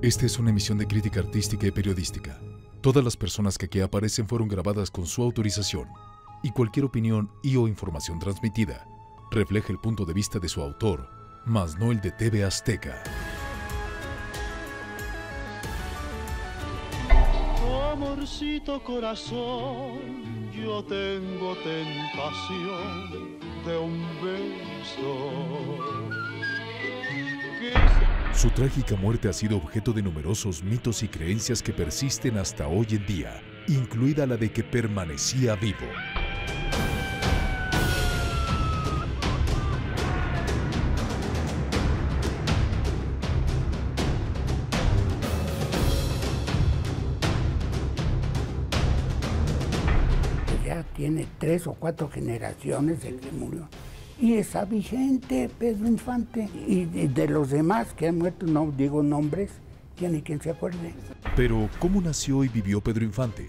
Esta es una emisión de crítica artística y periodística. Todas las personas que aquí aparecen fueron grabadas con su autorización y cualquier opinión y o información transmitida refleja el punto de vista de su autor, más no el de TV Azteca. Amorcito corazón, yo tengo tentación de un beso. Su trágica muerte ha sido objeto de numerosos mitos y creencias que persisten hasta hoy en día, incluida la de que permanecía vivo. Ya tiene 3 o 4 generaciones el que murió. Y está vigente Pedro Infante. Y de los demás que han muerto, no digo nombres, ya ni quien se acuerde. Pero, ¿cómo nació y vivió Pedro Infante?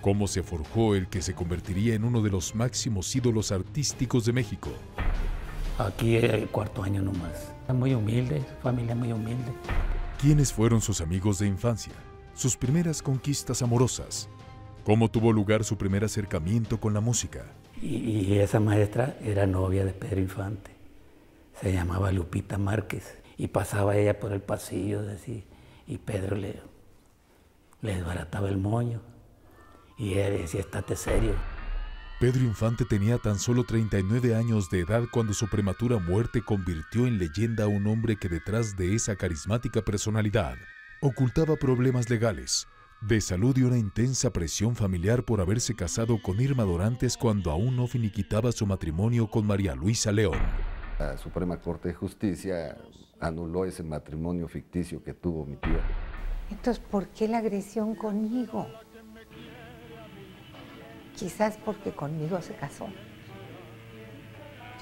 ¿Cómo se forjó el que se convertiría en uno de los máximos ídolos artísticos de México? Aquí el cuarto año nomás. Muy humilde, familia muy humilde. ¿Quiénes fueron sus amigos de infancia? Sus primeras conquistas amorosas. ¿Cómo tuvo lugar su primer acercamiento con la música? Y esa maestra era novia de Pedro Infante, se llamaba Lupita Márquez, y pasaba ella por el pasillo así, y Pedro le desbarataba el moño, y ella decía, estate serio. Pedro Infante tenía tan solo 39 años de edad cuando su prematura muerte convirtió en leyenda a un hombre que detrás de esa carismática personalidad ocultaba problemas legales, de salud y una intensa presión familiar por haberse casado con Irma Dorantes cuando aún no finiquitaba su matrimonio con María Luisa León. La Suprema Corte de Justicia anuló ese matrimonio ficticio que tuvo mi tía. Entonces, ¿por qué la agresión conmigo? Quizás porque conmigo se casó.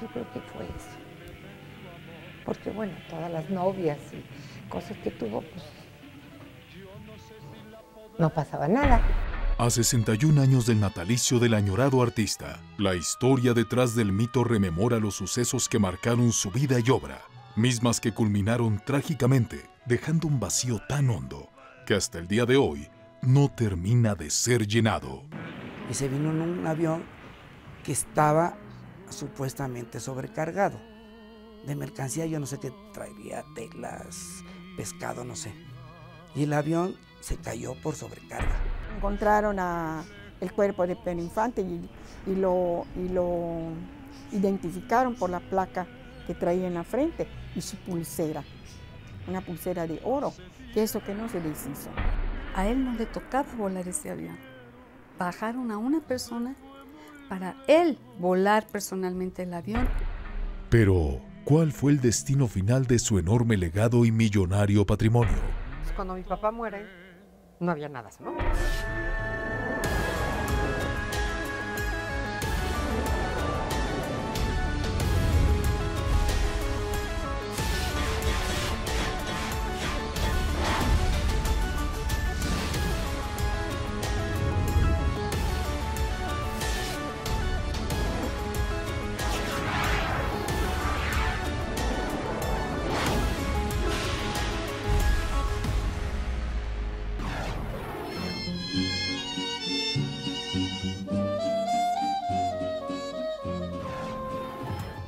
Yo creo que fue eso. Porque, bueno, todas las novias y cosas que tuvo, pues, no pasaba nada. A 61 años del natalicio del añorado artista, la historia detrás del mito rememora los sucesos que marcaron su vida y obra, mismas que culminaron trágicamente, dejando un vacío tan hondo que hasta el día de hoy no termina de ser llenado. Y se vino en un avión que estaba supuestamente sobrecargado de mercancía, yo no sé qué traía, telas, pescado, no sé. Y el avión se cayó por sobrecarga. Encontraron el cuerpo de Pedro Infante y lo identificaron por la placa que traía en la frente y su pulsera, una pulsera de oro, que eso que no se deshizo. A él no le tocaba volar ese avión. Bajaron a una persona para él volar personalmente el avión. Pero, ¿cuál fue el destino final de su enorme legado y millonario patrimonio? Cuando mi papá muere, no había nada, ¿no?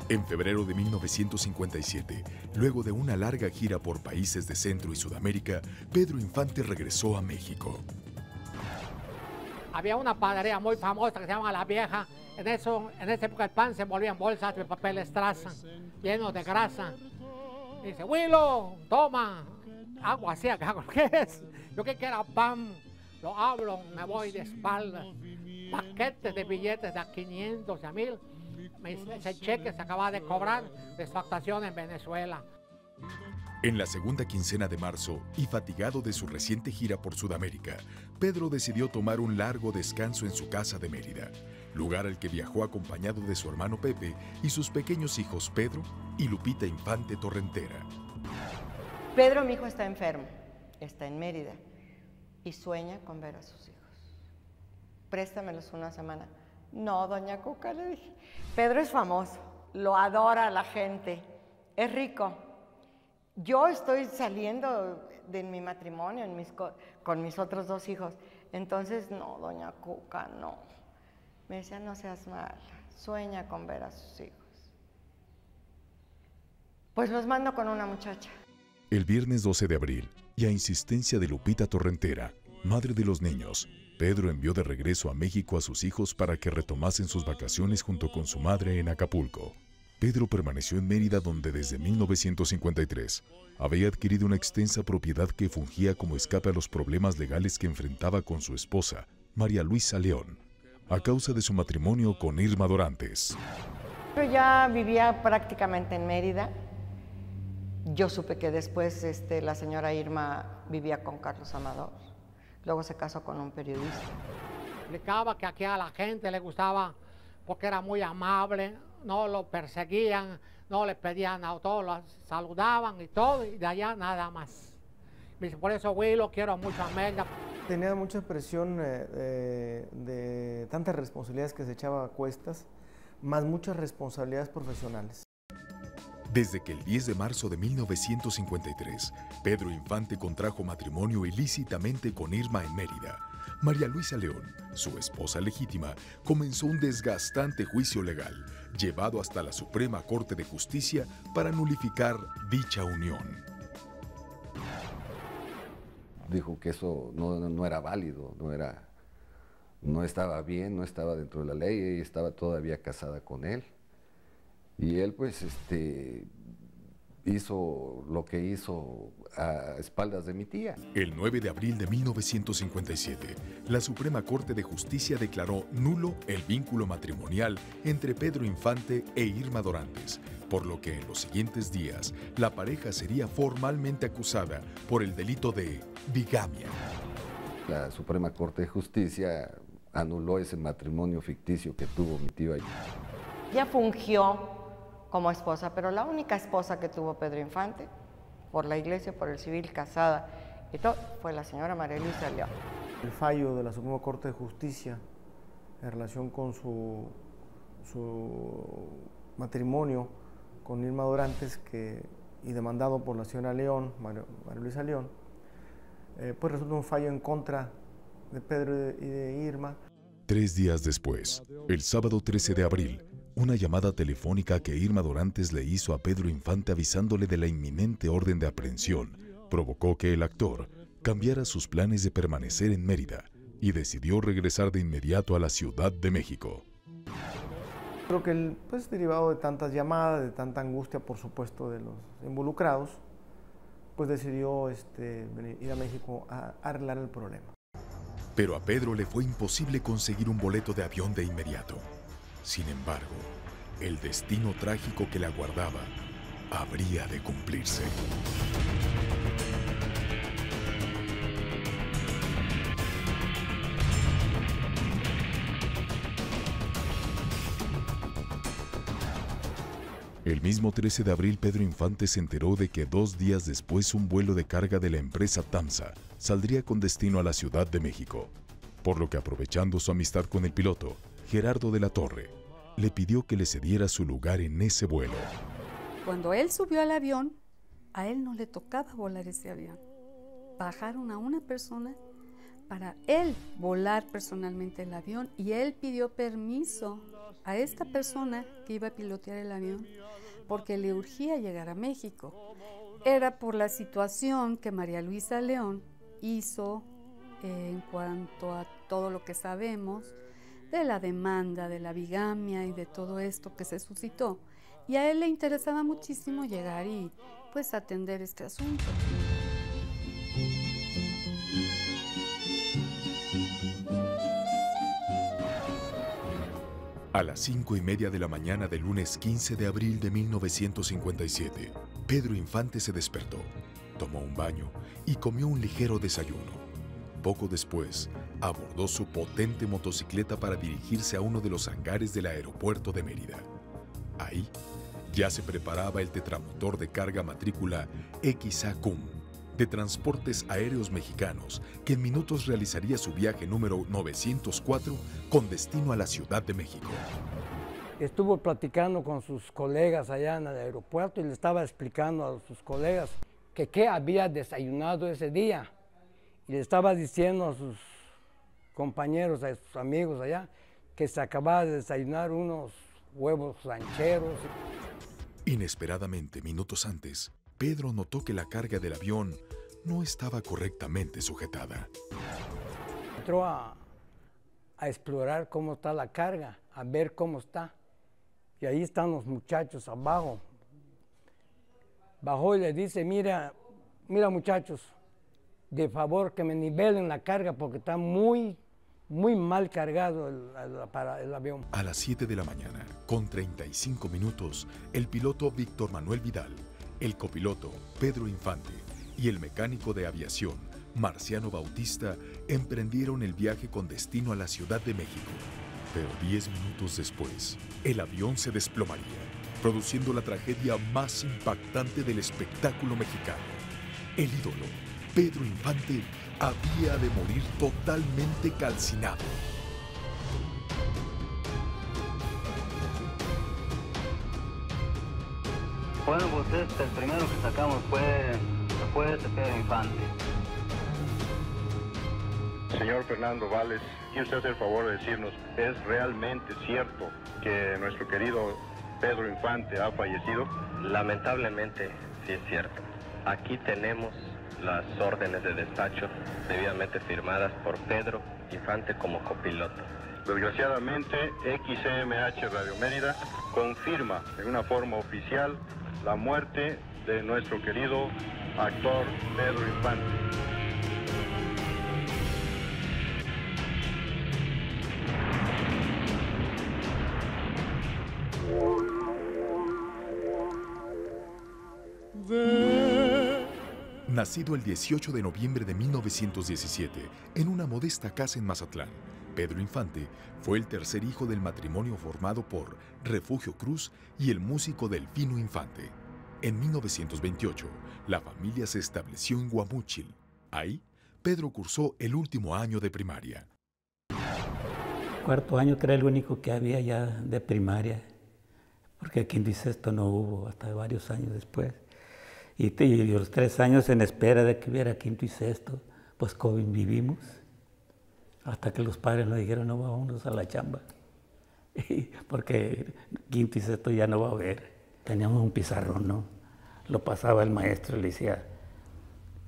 En febrero de 1957, luego de una larga gira por países de Centro y Sudamérica, Pedro Infante regresó a México. Había una panadería muy famosa que se llama La Vieja. En esa época el pan se envolvía en bolsas de papel estraza, llenos de grasa. Y dice, Willow, toma, agua así acá, ¿qué es? Yo que quiera pan, lo hablo, me voy de espalda. Paquetes de billetes de a 500, a 1000. Ese cheque se acaba de cobrar de su actuación en Venezuela. En la segunda quincena de marzo, y fatigado de su reciente gira por Sudamérica, Pedro decidió tomar un largo descanso en su casa de Mérida, lugar al que viajó acompañado de su hermano Pepe y sus pequeños hijos Pedro y Lupita Infante Torrentera. Pedro, mi hijo, está enfermo, está en Mérida y sueña con ver a sus hijos. Préstamelos una semana. No, doña Cuca, le dije. Pedro es famoso, lo adora la gente, es rico. yo estoy saliendo de mi matrimonio con mis otros dos hijos. Entonces, no, doña Cuca, no. Me decía, no seas mala, sueña con ver a sus hijos. Pues los mando con una muchacha. El viernes 12 de abril, y a insistencia de Lupita Torrentera, madre de los niños, Pedro envió de regreso a México a sus hijos para que retomasen sus vacaciones junto con su madre en Acapulco. Pedro permaneció en Mérida, donde desde 1953 había adquirido una extensa propiedad que fungía como escape a los problemas legales que enfrentaba con su esposa, María Luisa León, a causa de su matrimonio con Irma Dorantes. Yo ya vivía prácticamente en Mérida. Yo supe que después la señora Irma vivía con Carlos Amador. Luego se casó con un periodista. Explicaba que aquí a la gente le gustaba porque era muy amable, no lo perseguían, no les pedían autógrafos, saludaban y todo, y de allá nada más. Por eso, güey, lo quiero mucho a Mérida. Tenía mucha presión de tantas responsabilidades que se echaba a cuestas, más muchas responsabilidades profesionales. Desde que el 10 de marzo de 1953, Pedro Infante contrajo matrimonio ilícitamente con Irma en Mérida, María Luisa León, su esposa legítima, comenzó un desgastante juicio legal, llevado hasta la Suprema Corte de Justicia para nulificar dicha unión. Dijo que eso no era válido, no estaba bien, no estaba dentro de la ley, ella estaba todavía casada con él. Y él, pues, hizo lo que hizo a espaldas de mi tía. El 9 de abril de 1957, la Suprema Corte de Justicia declaró nulo el vínculo matrimonial entre Pedro Infante e Irma Dorantes, por lo que en los siguientes días la pareja sería formalmente acusada por el delito de bigamia. La Suprema Corte de Justicia anuló ese matrimonio ficticio que tuvo mi tía. Ya fungió como esposa, pero la única esposa que tuvo Pedro Infante, por la iglesia, por el civil, casada y todo, fue la señora María Luisa León. El fallo de la Suprema Corte de Justicia en relación con su matrimonio con Irma Dorantes y demandado por la señora León, María Luisa León, pues resultó un fallo en contra de Pedro y de Irma. 3 días después, el sábado 13 de abril, una llamada telefónica que Irma Dorantes le hizo a Pedro Infante avisándole de la inminente orden de aprehensión provocó que el actor cambiara sus planes de permanecer en Mérida y decidió regresar de inmediato a la Ciudad de México. Creo que derivado de tantas llamadas, de tanta angustia, por supuesto, de los involucrados, pues decidió ir a México a arreglar el problema. Pero a Pedro le fue imposible conseguir un boleto de avión de inmediato. Sin embargo, el destino trágico que la aguardaba habría de cumplirse. El mismo 13 de abril, Pedro Infante se enteró de que 2 días después un vuelo de carga de la empresa Tamsa saldría con destino a la Ciudad de México, por lo que, aprovechando su amistad con el piloto, Gerardo de la Torre, le pidió que le cediera su lugar en ese vuelo. Cuando él subió al avión, a él no le tocaba volar ese avión. Bajaron a una persona para él volar personalmente el avión y él pidió permiso a esta persona que iba a pilotear el avión porque le urgía llegar a México. Era por la situación que María Luisa León hizo en cuanto a todo lo que sabemos de la demanda, de la bigamia y de todo esto que se suscitó. Y a él le interesaba muchísimo llegar y pues atender este asunto. A las 5:30 de la mañana del lunes 15 de abril de 1957, Pedro Infante se despertó, tomó un baño y comió un ligero desayuno. Poco después, abordó su potente motocicleta para dirigirse a uno de los hangares del aeropuerto de Mérida. Ahí, ya se preparaba el tetramotor de carga matrícula XA-KUM de Transportes Aéreos Mexicanos, que en minutos realizaría su viaje número 904 con destino a la Ciudad de México. estuvo platicando con sus colegas allá en el aeropuerto y le estaba explicando a sus colegas que qué había desayunado ese día. Y le estaba diciendo a sus compañeros, a sus amigos allá, que se acababa de desayunar unos huevos rancheros. Inesperadamente, minutos antes, Pedro notó que la carga del avión no estaba correctamente sujetada. Entró a explorar cómo está la carga, a ver cómo está. Y ahí están los muchachos abajo. Bajó y le dice, mira muchachos, de favor que me nivelen la carga porque está muy mal cargado el avión. A las 7 de la mañana, con 35 minutos, el piloto Víctor Manuel Vidal, el copiloto Pedro Infante y el mecánico de aviación Marciano Bautista emprendieron el viaje con destino a la Ciudad de México. Pero 10 minutos después, el avión se desplomaría, produciendo la tragedia más impactante del espectáculo mexicano. El ídolo, Pedro Infante, había de morir totalmente calcinado. Bueno, pues el primero que sacamos fue este Pedro Infante. Señor Fernando Valles, ¿quién se hace el favor de decirnos, es realmente cierto que nuestro querido Pedro Infante ha fallecido? Lamentablemente, sí es cierto. Aquí tenemos las órdenes de despacho debidamente firmadas por Pedro Infante como copiloto. Desgraciadamente, XCMH Radio Mérida confirma en una forma oficial la muerte de nuestro querido actor Pedro Infante. Nacido el 18 de noviembre de 1917 en una modesta casa en Mazatlán, Pedro Infante fue el tercer hijo del matrimonio formado por Refugio Cruz y el músico Delfino Infante. En 1928, la familia se estableció en Guamúchil. Ahí, Pedro cursó el último año de primaria. Cuarto año, que era el único que había ya de primaria, porque aquí en Dicesto no hubo hasta varios años después. Y los 3 años en espera de que hubiera 5 y 6, pues convivimos, hasta que los padres nos dijeron, no, vámonos a la chamba, porque 5 y 6 ya no va a haber. Teníamos un pizarrón, ¿no? Lo pasaba el maestro y le decía,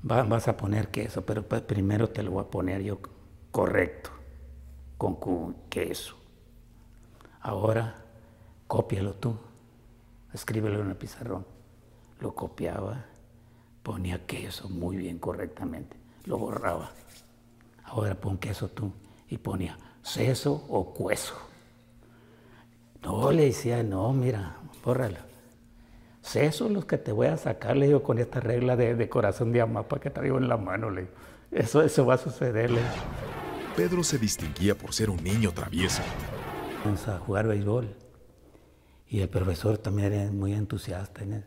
vas a poner queso, pero pues primero te lo voy a poner yo correcto, con queso. Ahora, cópialo tú, escríbelo en el pizarrón. Lo copiaba, ponía queso muy bien, correctamente, lo borraba. Ahora pon queso tú, y ponía seso o cueso. No, le decía, no, mira, bórralo. Seso los que te voy a sacar, le digo, con esta regla de corazón de amapa que traigo en la mano, le digo. Eso va a sucederle. Pedro se distinguía por ser un niño travieso. Vamos a jugar béisbol. Y el profesor también era muy entusiasta en él.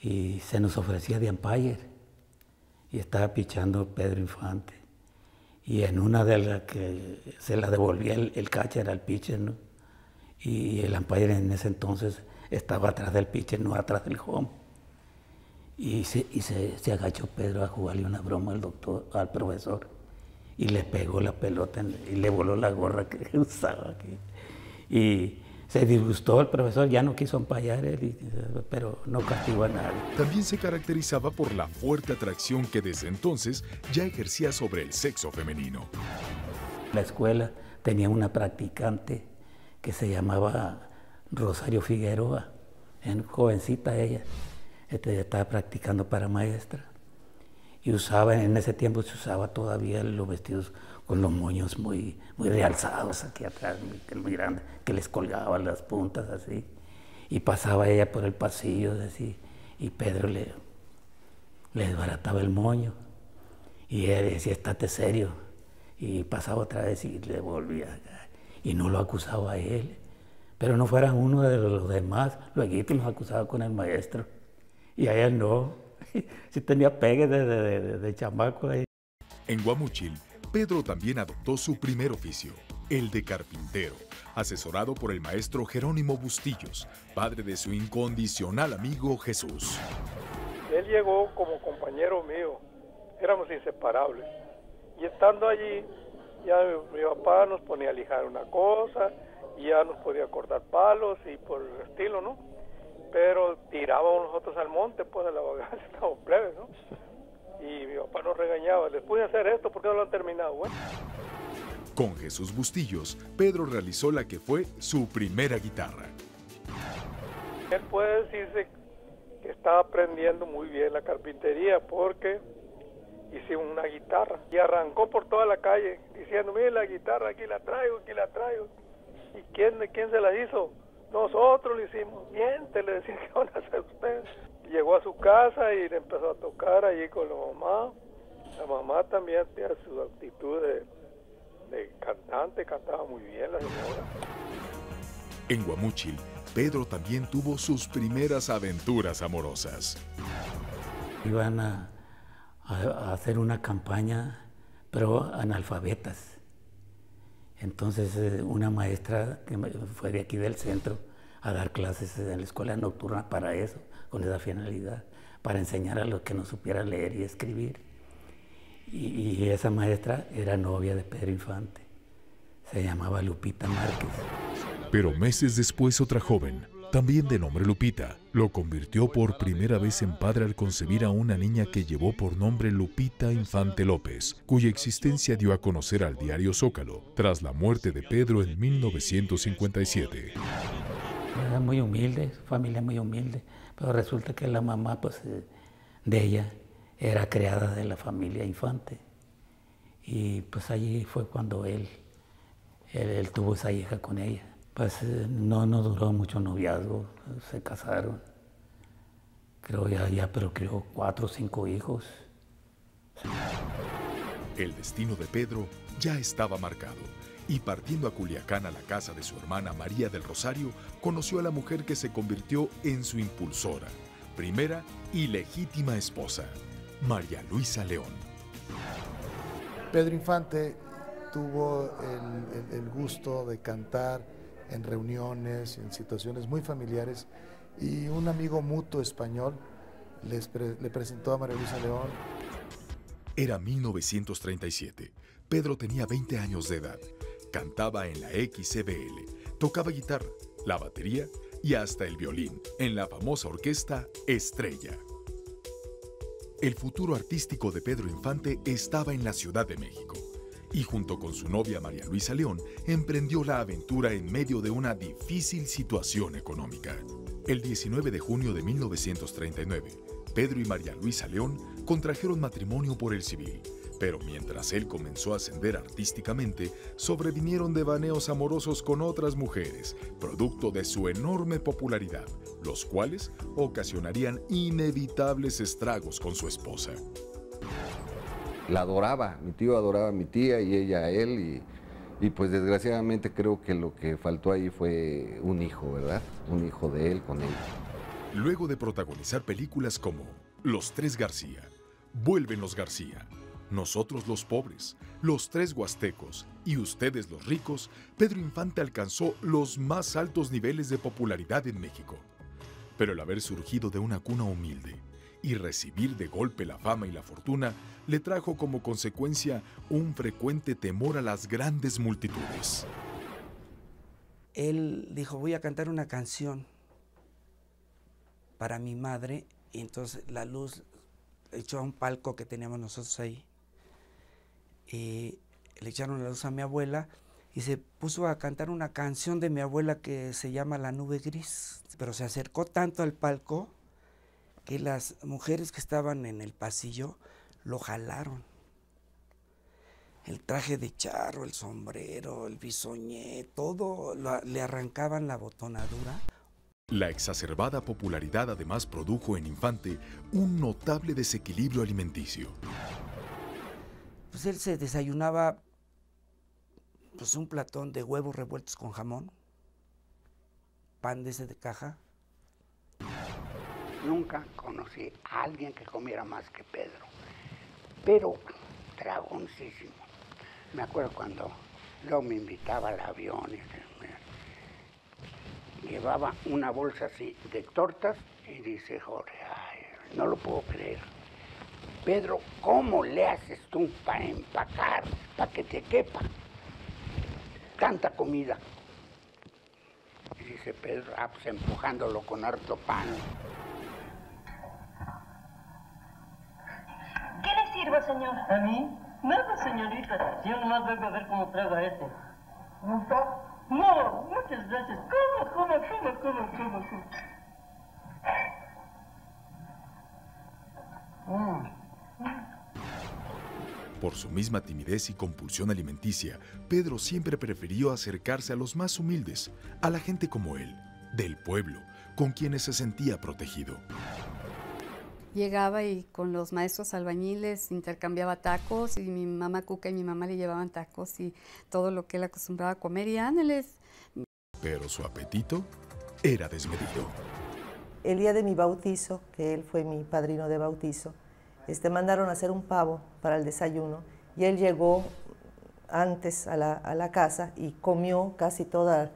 Y se nos ofrecía de umpire, y estaba pichando Pedro Infante. Y en una de las que se la devolvía el catcher al pitcher, ¿no? Y el umpire en ese entonces estaba atrás del pitcher, no atrás del home. Y se agachó Pedro a jugarle una broma al profesor, y le pegó la pelota y le voló la gorra que usaba aquí. Y se disgustó el profesor, ya no quiso empallar él, pero no castigó a nadie. También se caracterizaba por la fuerte atracción que desde entonces ya ejercía sobre el sexo femenino. La escuela tenía una practicante que se llamaba Rosario Figueroa, jovencita ella, estaba practicando para maestra. Y usaba, en ese tiempo se usaba todavía los vestidos con los moños muy realzados aquí atrás, muy grandes, que les colgaban las puntas así. Y pasaba ella por el pasillo así, y Pedro le desbarataba el moño. Y él decía, estate serio. Y pasaba otra vez y le volvía. Y no lo acusaba a él. Pero no fuera uno de los demás, luego los acusaba con el maestro. Y a él no. Sí tenía pegue de chamaco ahí. En Guamúchil, Pedro también adoptó su primer oficio, El de Carpintero, asesorado por el maestro Jerónimo Bustillos, padre de su incondicional amigo Jesús. Él llegó como compañero mío, éramos inseparables. Y estando allí, ya mi papá nos ponía a lijar una cosa, y ya nos podía cortar palos y por el estilo, ¿no? Pero tirábamos nosotros al monte, pues, de la vagancia, estábamos plebes, ¿no? Y mi papá nos regañaba, les pude hacer esto, ¿por qué no lo han terminado, güey? Con Jesús Bustillos, Pedro realizó la que fue su primera guitarra. Él puede decirse que estaba aprendiendo muy bien la carpintería porque hicimos una guitarra. Y arrancó por toda la calle diciendo, mire la guitarra, aquí la traigo, aquí la traigo. ¿Y quién se la hizo? Nosotros le hicimos. Miente, le decía, ¿qué van a hacer ustedes? Llegó a su casa y le empezó a tocar allí con la mamá. La mamá también tiene su actitud de cantante, cantaba muy bien la señora. En Guamúchil, Pedro también tuvo sus primeras aventuras amorosas. Iban a hacer una campaña, pero analfabetas. Entonces una maestra que fue de aquí del centro a dar clases en la escuela nocturna para eso, con esa finalidad, para enseñar a los que no supieran leer y escribir. Y esa maestra era novia de Pedro Infante. Se llamaba Lupita Márquez. Pero meses después otra joven, también de nombre Lupita, lo convirtió por primera vez en padre al concebir a una niña que llevó por nombre Lupita Infante López, cuya existencia dio a conocer al diario Zócalo tras la muerte de Pedro en 1957. Era muy humilde, familia muy humilde, pero resulta que la mamá, pues, de ella, era creada de la familia Infante, y pues allí fue cuando él tuvo esa hija con ella. Pues no duró mucho noviazgo, se casaron, creo ya procreó 4 o 5 hijos. El destino de Pedro ya estaba marcado, y partiendo a Culiacán a la casa de su hermana María del Rosario, conoció a la mujer que se convirtió en su impulsora, primera y legítima esposa, María Luisa León. Pedro Infante tuvo el gusto de cantar en reuniones, en situaciones muy familiares, y un amigo mutuo español le presentó a María Luisa León. Era 1937. Pedro tenía 20 años de edad. Cantaba en la XCBL, tocaba guitarra, la batería y hasta el violín en la famosa orquesta Estrella. El futuro artístico de Pedro Infante estaba en la Ciudad de México, y junto con su novia María Luisa León emprendió la aventura en medio de una difícil situación económica. El 19 de junio de 1939, Pedro y María Luisa León contrajeron matrimonio por el civil, pero mientras él comenzó a ascender artísticamente, sobrevinieron devaneos amorosos con otras mujeres, producto de su enorme popularidad, los cuales ocasionarían inevitables estragos con su esposa. La adoraba, mi tío adoraba a mi tía y ella a él, y pues desgraciadamente creo que lo que faltó ahí fue un hijo, ¿verdad? Un hijo de él con ella. Luego de protagonizar películas como Los Tres García, Vuelven los García, Nosotros los Pobres, Los Tres Huastecos y Ustedes los Ricos, Pedro Infante alcanzó los más altos niveles de popularidad en México. Pero el haber surgido de una cuna humilde y recibir de golpe la fama y la fortuna le trajo como consecuencia un frecuente temor a las grandes multitudes. Él dijo, voy a cantar una canción para mi madre, y entonces la luz echó a un palco que teníamos nosotros ahí. Y le echaron la luz a mi abuela y se puso a cantar una canción de mi abuela que se llama La Nube Gris. Pero se acercó tanto al palco que las mujeres que estaban en el pasillo lo jalaron. El traje de charro, el sombrero, el bisoñé, todo le arrancaban la botonadura. La exacerbada popularidad además produjo en Infante un notable desequilibrio alimenticio. Pues él se desayunaba, pues, un platón de huevos revueltos con jamón, pan de ese de caja. Nunca conocí a alguien que comiera más que Pedro, pero dragoncísimo. Me acuerdo cuando Luego me invitaba al avión y llevaba una bolsa así de tortas y dice, Jorge, ay, no lo puedo creer. Pedro, ¿cómo le haces tú para empacar, para que te quepa tanta comida? Y dice Pedro, ah, pues empujándolo con harto pan. ¿Qué le sirvo, señor? ¿A mí? Nada, señorita. Yo nomás vengo a ver cómo trago a este. ¿No está? No, muchas gracias. ¿Cómo? Por su misma timidez y compulsión alimenticia, Pedro siempre prefirió acercarse a los más humildes, a la gente como él, del pueblo, con quienes se sentía protegido. Llegaba y con los maestros albañiles intercambiaba tacos, y mi mamá Cuca y mi mamá le llevaban tacos y todo lo que él acostumbraba a comer, y ándeles. Pero su apetito era desmedido. El día de mi bautizo, que él fue mi padrino de bautizo, mandaron a hacer un pavo para el desayuno, y él llegó antes a la casa y comió casi toda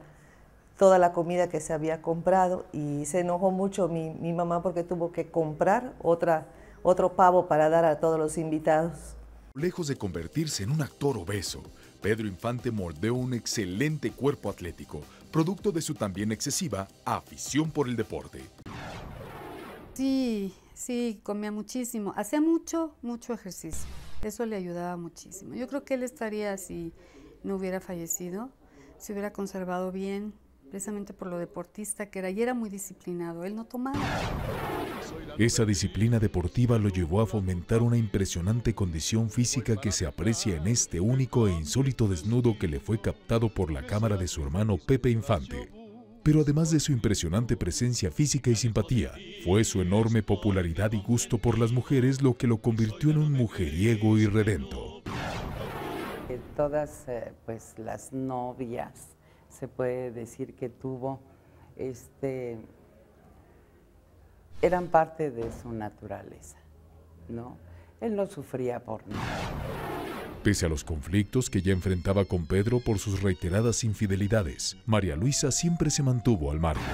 la comida que se había comprado, y se enojó mucho mi mamá porque tuvo que comprar otro pavo para dar a todos los invitados. Lejos de convertirse en un actor obeso, Pedro Infante moldeó un excelente cuerpo atlético, producto de su también excesiva afición por el deporte. Sí, comía muchísimo. Hacía mucho ejercicio. Eso le ayudaba muchísimo. Yo creo que él estaría, si no hubiera fallecido, se hubiera conservado bien, precisamente por lo deportista que era, y era muy disciplinado. Él no tomaba. Esa disciplina deportiva lo llevó a fomentar una impresionante condición física que se aprecia en este único e insólito desnudo que le fue captado por la cámara de su hermano Pepe Infante. Pero además de su impresionante presencia física y simpatía, fue su enorme popularidad y gusto por las mujeres lo que lo convirtió en un mujeriego irredento. Todas pues, las novias, se puede decir que tuvo, eran parte de su naturaleza, ¿no? Él no sufría por nada. Pese a los conflictos que ya enfrentaba con Pedro por sus reiteradas infidelidades, María Luisa siempre se mantuvo al margen.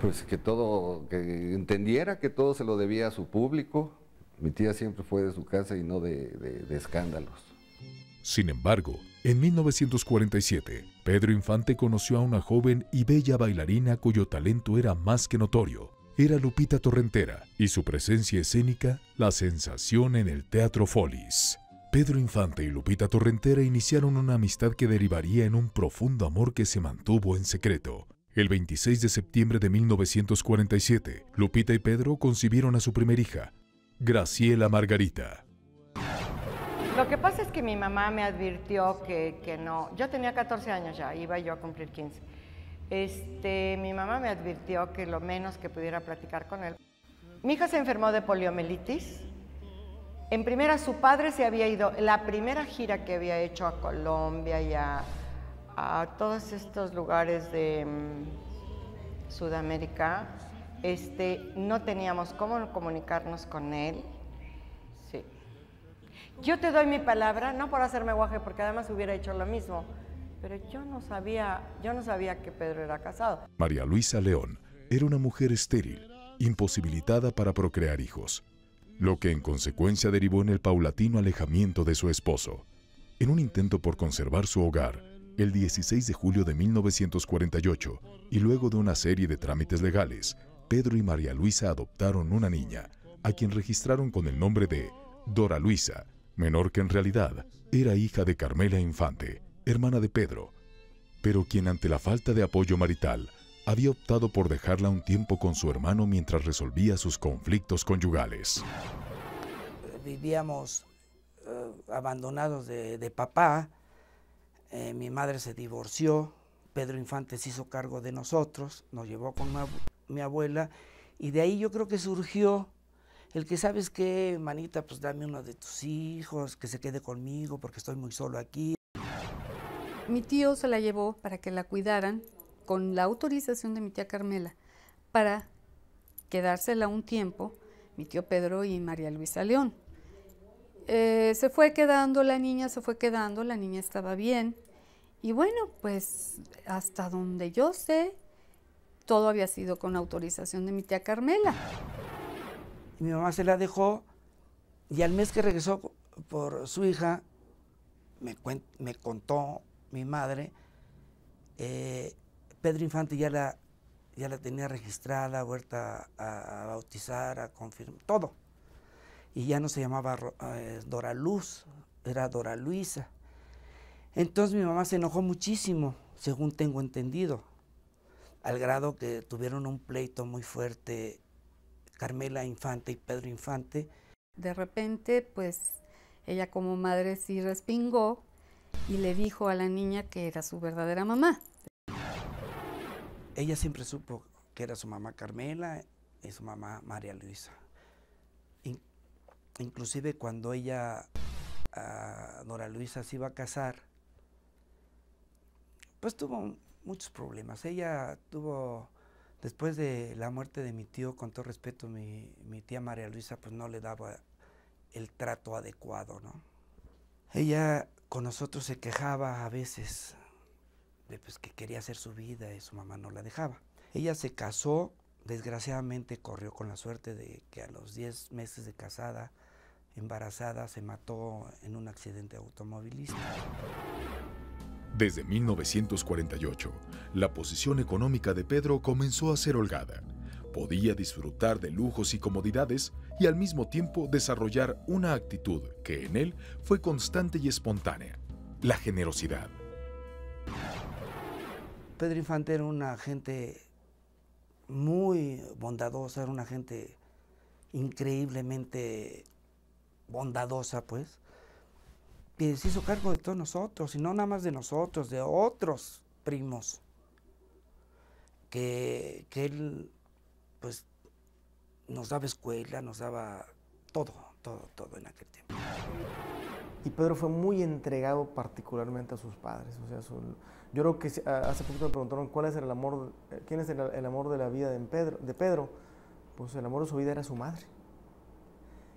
Pues que entendiera que todo se lo debía a su público. Mi tía siempre fue de su casa y no de escándalos. Sin embargo, en 1947, Pedro Infante conoció a una joven y bella bailarina cuyo talento era más que notorio. Era Lupita Torrentera, y su presencia escénica, la sensación en el Teatro Folis. Pedro Infante y Lupita Torrentera iniciaron una amistad que derivaría en un profundo amor que se mantuvo en secreto. El 26 de septiembre de 1947, Lupita y Pedro concibieron a su primera hija, Graciela Margarita. Lo que pasa es que mi mamá me advirtió que no. Yo tenía 14 años ya, iba yo a cumplir 15. Mi mamá me advirtió que lo menos que pudiera platicar con él. Mi hija se enfermó de poliomielitis. En primera, su padre se había ido. La primera gira que había hecho a Colombia y a todos estos lugares de Sudamérica, no teníamos cómo comunicarnos con él. Sí. Yo te doy mi palabra, no por hacerme guaje, porque además hubiera hecho lo mismo. Pero yo no sabía que Pedro era casado. María Luisa León era una mujer estéril, imposibilitada para procrear hijos, lo que en consecuencia derivó en el paulatino alejamiento de su esposo. En un intento por conservar su hogar, el 16 de julio de 1948, y luego de una serie de trámites legales, Pedro y María Luisa adoptaron una niña, a quien registraron con el nombre de Dora Luisa, menor que en realidad era hija de Carmela Infante, hermana de Pedro, pero quien ante la falta de apoyo marital había optado por dejarla un tiempo con su hermano mientras resolvía sus conflictos conyugales. Vivíamos abandonados de papá, mi madre se divorció, Pedro Infante se hizo cargo de nosotros, nos llevó con mi abuela, y de ahí yo creo que surgió el que, ¿sabes qué, manita? Pues dame uno de tus hijos, que se quede conmigo porque estoy muy solo aquí. Mi tío se la llevó para que la cuidaran con la autorización de mi tía Carmela, para quedársela un tiempo, mi tío Pedro y María Luisa León. Se fue quedando la niña, estaba bien, Y bueno, pues hasta donde yo sé, todo había sido con autorización de mi tía Carmela. Y mi mamá se la dejó y al mes que regresó por su hija, me contó mi madre, Pedro Infante ya la tenía registrada, vuelta a bautizar, a confirmar, todo. Y ya no se llamaba Dora Luz, era Dora Luisa. Entonces mi mamá se enojó muchísimo, según tengo entendido, al grado que tuvieron un pleito muy fuerte Carmela Infante y Pedro Infante. De repente, pues, ella como madre sí respingó y le dijo a la niña que era su verdadera mamá. Ella siempre supo que era su mamá Carmela y su mamá María Luisa. Inclusive cuando ella, Dora Luisa, se iba a casar, pues tuvo muchos problemas. Ella tuvo, después de la muerte de mi tío, con todo respeto, mi tía María Luisa, pues no le daba el trato adecuado, ¿no? Ella con nosotros se quejaba a veces de pues, que quería hacer su vida y su mamá no la dejaba. Ella se casó, desgraciadamente corrió con la suerte de que a los 10 meses de casada, embarazada, se mató en un accidente automovilístico. Desde 1948, la posición económica de Pedro comenzó a ser holgada. Podía disfrutar de lujos y comodidades y al mismo tiempo desarrollar una actitud que en él fue constante y espontánea, la generosidad. Pedro Infante era una gente muy bondadosa, era una gente increíblemente bondadosa, pues, que se hizo cargo de todos nosotros, y no nada más de nosotros, de otros primos, que él, pues, nos daba escuela, nos daba todo en aquel tiempo. Y Pedro fue muy entregado particularmente a sus padres, o sea, yo creo que hace poquito me preguntaron cuál es el amor, quién es el amor de la vida de Pedro, pues el amor de su vida era su madre.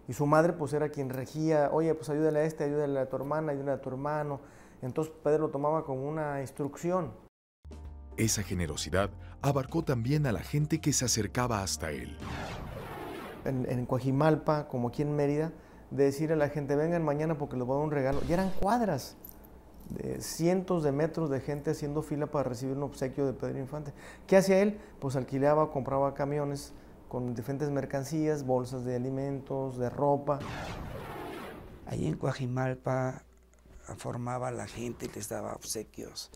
Y su madre pues era quien regía, oye, pues ayúdale a este, ayúdale a tu hermana, ayúdale a tu hermano. Entonces Pedro lo tomaba como una instrucción. Esa generosidad abarcó también a la gente que se acercaba hasta él. En Coajimalpa, como aquí en Mérida, de decirle a la gente, vengan mañana porque les voy a dar un regalo. Y eran cuadras, de cientos de metros de gente haciendo fila para recibir un obsequio de Pedro Infante. ¿Qué hacía él? Pues alquilaba, compraba camiones con diferentes mercancías, bolsas de alimentos, de ropa. Ahí en Coajimalpa formaba a la gente y les daba obsequios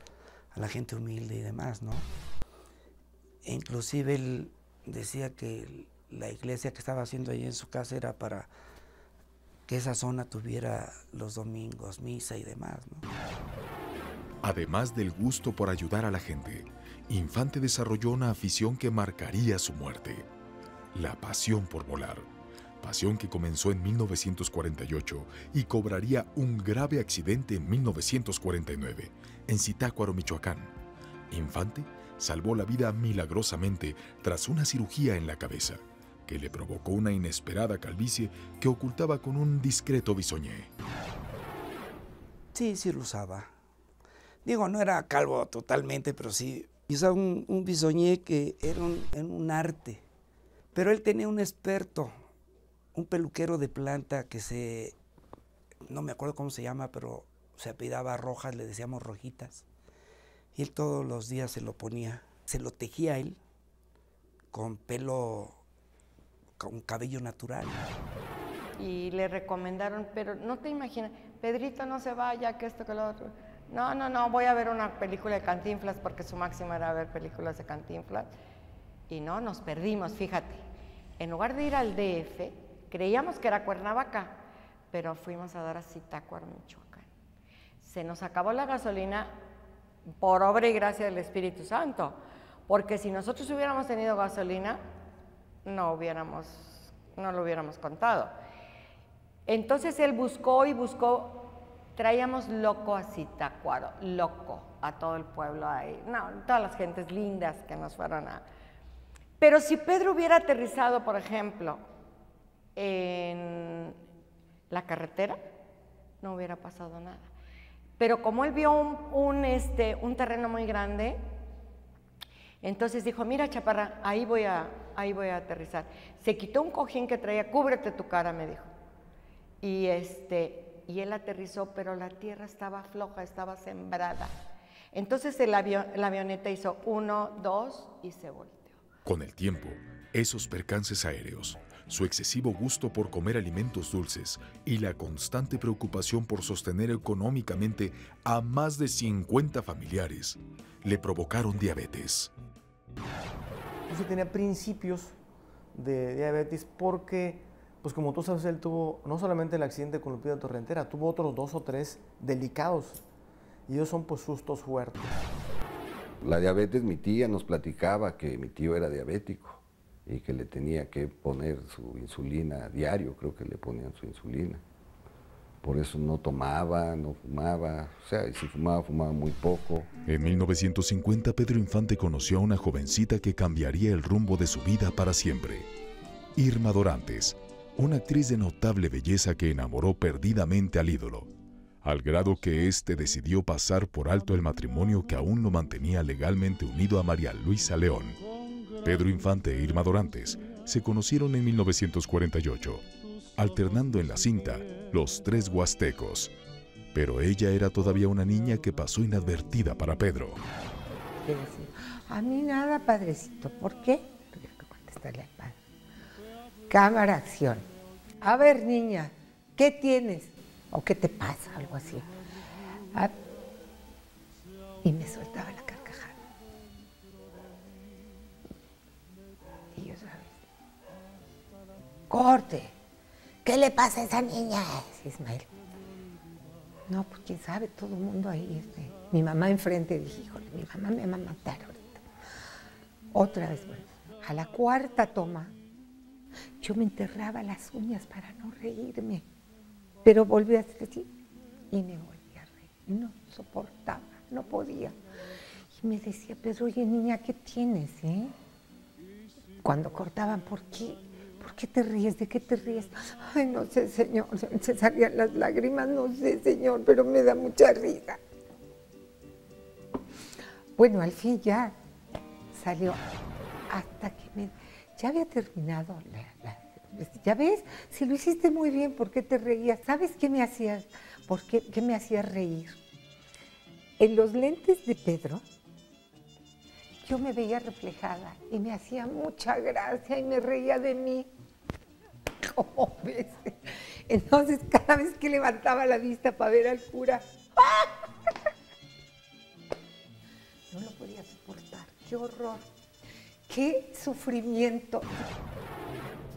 a la gente humilde y demás, ¿no? E inclusive él decía que la iglesia que estaba haciendo ahí en su casa era para que esa zona tuviera los domingos, misa y demás, ¿no? Además del gusto por ayudar a la gente, Infante desarrolló una afición que marcaría su muerte. La pasión por volar, pasión que comenzó en 1948 y cobraría un grave accidente en 1949, en Zitácuaro, Michoacán. Infante salvó la vida milagrosamente tras una cirugía en la cabeza, que le provocó una inesperada calvicie que ocultaba con un discreto bisoñé. Sí, sí lo usaba. Digo, no era calvo totalmente, pero sí usaba un bisoñé que era un arte. Pero él tenía un experto, un peluquero de planta que no me acuerdo cómo se llama, pero se apellidaba Rojas, le decíamos Rojitas. Y él todos los días se lo ponía, se lo tejía él, con pelo, con cabello natural. Y le recomendaron, pero no te imaginas, Pedrito no se vaya, que esto, que lo otro. No, no, no, voy a ver una película de Cantinflas, porque su máxima era ver películas de Cantinflas. Y no, nos perdimos, fíjate. En lugar de ir al DF, creíamos que era Cuernavaca, pero fuimos a dar a Zitácuaro, Michoacán. Se nos acabó la gasolina por obra y gracia del Espíritu Santo, porque si nosotros hubiéramos tenido gasolina, no lo hubiéramos contado. Entonces él buscó y buscó. Traíamos loco a Zitácuaro, loco a todo el pueblo ahí. No, todas las gentes lindas que nos fueron a... Pero si Pedro hubiera aterrizado, por ejemplo, en la carretera, no hubiera pasado nada. Pero como él vio un terreno muy grande, entonces dijo, mira chaparra, ahí voy a aterrizar. Se quitó un cojín que traía, cúbrete tu cara, me dijo. Y él aterrizó, pero la tierra estaba floja, estaba sembrada. Entonces la avioneta hizo 1, 2 y se volteó. Con el tiempo, esos percances aéreos, su excesivo gusto por comer alimentos dulces y la constante preocupación por sostener económicamente a más de 50 familiares, le provocaron diabetes. Yo tenía principios de diabetes porque, pues como tú sabes, él tuvo no solamente el accidente con Lupita Torrentera, tuvo otros 2 o 3 delicados y ellos son pues sustos fuertes. La diabetes, mi tía nos platicaba que mi tío era diabético y que le tenía que poner su insulina a diario, creo que le ponían su insulina. Por eso no tomaba, no fumaba, o sea, y si fumaba, fumaba muy poco. En 1950, Pedro Infante conoció a una jovencita que cambiaría el rumbo de su vida para siempre. Irma Dorantes, una actriz de notable belleza que enamoró perdidamente al ídolo, al grado que éste decidió pasar por alto el matrimonio que aún lo mantenía legalmente unido a María Luisa León. Pedro Infante e Irma Dorantes se conocieron en 1948, alternando en la cinta Los Tres Huastecos. Pero ella era todavía una niña que pasó inadvertida para Pedro. A mí nada, padrecito. ¿Por qué? Tengo que contestarle al padre. Cámara, acción. A ver, niña, ¿qué tienes? ¿O qué te pasa? Algo así. Ah, y me soltaba la carcajada. Y yo, ¿sabes? ¡Corte! ¿Qué le pasa a esa niña? Sí, Ismael. No, pues quién sabe, todo el mundo ahí. Mi mamá enfrente, dije, híjole, mi mamá me va a matar ahorita. Otra vez, bueno, a la cuarta toma, yo me enterraba las uñas para no reírme. Pero volví a hacer así y me volví a reír. No soportaba, no podía. Y me decía, Pedro, oye, niña, ¿qué tienes, eh? Cuando cortaban, ¿por qué? ¿Por qué te ríes? ¿De qué te ríes? Ay, no sé, señor. Se salían las lágrimas, no sé, señor, pero me da mucha risa. Bueno, al fin ya salió hasta que me... Ya había terminado ¿Ya ves? Si lo hiciste muy bien, ¿por qué te reías? ¿Sabes qué me hacías? ¿Por qué me hacías reír? En los lentes de Pedro... yo me veía reflejada y me hacía mucha gracia y me reía de mí. ¿Cómo ves? Entonces, cada vez que levantaba la vista para ver al cura, ¡ah! No lo podía soportar. ¡Qué horror! ¡Qué sufrimiento!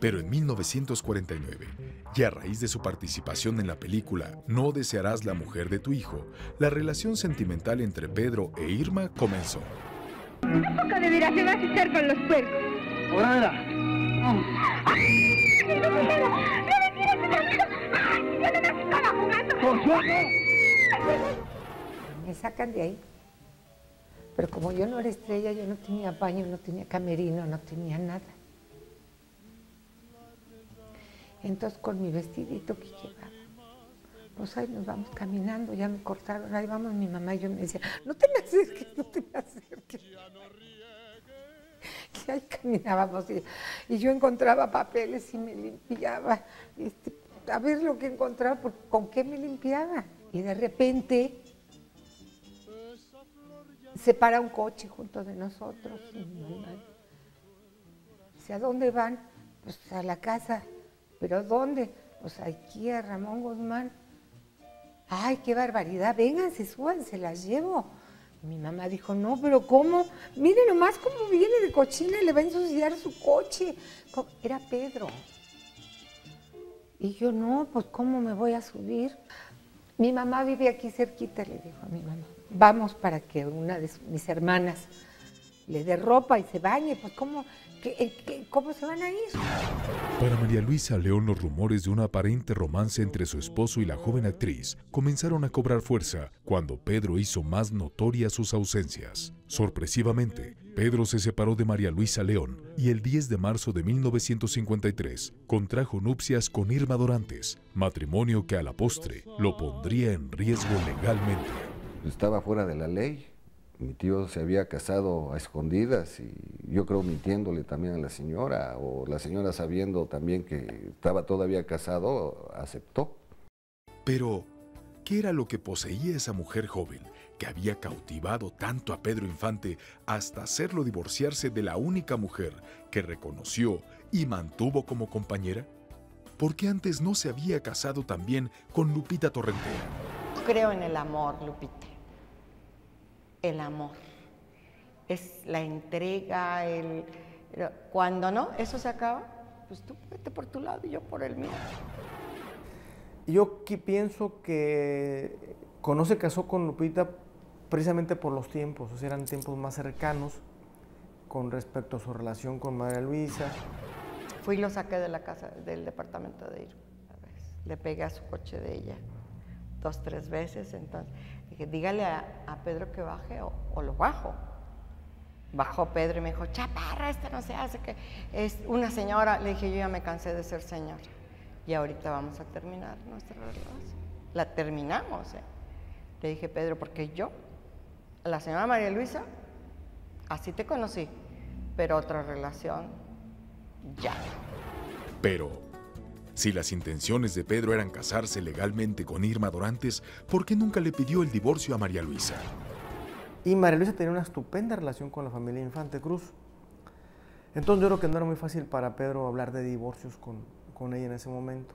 Pero en 1949, y a raíz de su participación en la película No desearás la mujer de tu hijo, la relación sentimental entre Pedro e Irma comenzó. Tampoco deberás, se va a estar con los puercos. ¡Hola! ¡No! ¡Ay! ¡No me tires! ¡No me tires! ¡Jugando! ¡Por suerte! Me sacan de ahí. Pero como yo no era estrella, yo no tenía baño, no tenía camerino, no tenía nada. Entonces con mi vestidito que llevaba, pues ahí nos vamos caminando, ya me cortaron, ahí vamos mi mamá y yo, me decía, no te me acerques, no te me acerques. Y ahí caminábamos y yo encontraba papeles y me limpiaba, a ver lo que encontraba, con qué me limpiaba. Y de repente se para un coche junto de nosotros y mi mamá dice, ¿a dónde van? Pues a la casa. ¿Pero dónde? Pues aquí a Ramón Guzmán. ¡Ay, qué barbaridad! Vénganse, suban, se las llevo. Mi mamá dijo, no, pero ¿cómo? Mire nomás cómo viene de cochina, le va a ensuciar su coche. ¿Cómo? Era Pedro. Y yo, no, pues ¿cómo me voy a subir? Mi mamá vive aquí cerquita, le dijo a mi mamá. Vamos para que una de mis hermanas le dé ropa y se bañe, pues ¿cómo se van a ir? Para María Luisa León, los rumores de un aparente romance entre su esposo y la joven actriz comenzaron a cobrar fuerza cuando Pedro hizo más notorias sus ausencias. Sorpresivamente, Pedro se separó de María Luisa León y el 10 de marzo de 1953 contrajo nupcias con Irma Dorantes, matrimonio que a la postre lo pondría en riesgo legalmente. Estaba fuera de la ley. Mi tío se había casado a escondidas y yo creo mintiéndole también a la señora, o la señora sabiendo también que estaba todavía casado, aceptó. Pero, ¿qué era lo que poseía esa mujer joven que había cautivado tanto a Pedro Infante hasta hacerlo divorciarse de la única mujer que reconoció y mantuvo como compañera? ¿Por qué antes no se había casado también con Lupita Torrentera? Creo en el amor, Lupita. El amor, es la entrega, cuando no, eso se acaba, pues tú vete por tu lado y yo por el mío. Yo que pienso que no se casó con Lupita precisamente por los tiempos, o sea, eran tiempos más cercanos con respecto a su relación con María Luisa. Fui y lo saqué de la casa, del departamento de Irma, le pegué a su coche de ella 2, 3 veces, entonces... Dije, dígale a Pedro que baje o lo bajo. Bajó Pedro y me dijo, chaparra, esta no se hace, que es una señora. Le dije, yo ya me cansé de ser señora y ahorita vamos a terminar nuestra relación. La terminamos, ¿eh? Le dije, Pedro, porque yo, la señora María Luisa, así te conocí, pero otra relación, ya. Pero... si las intenciones de Pedro eran casarse legalmente con Irma Dorantes, ¿por qué nunca le pidió el divorcio a María Luisa? Y María Luisa tenía una estupenda relación con la familia Infante Cruz. Entonces yo creo que no era muy fácil para Pedro hablar de divorcios con ella en ese momento.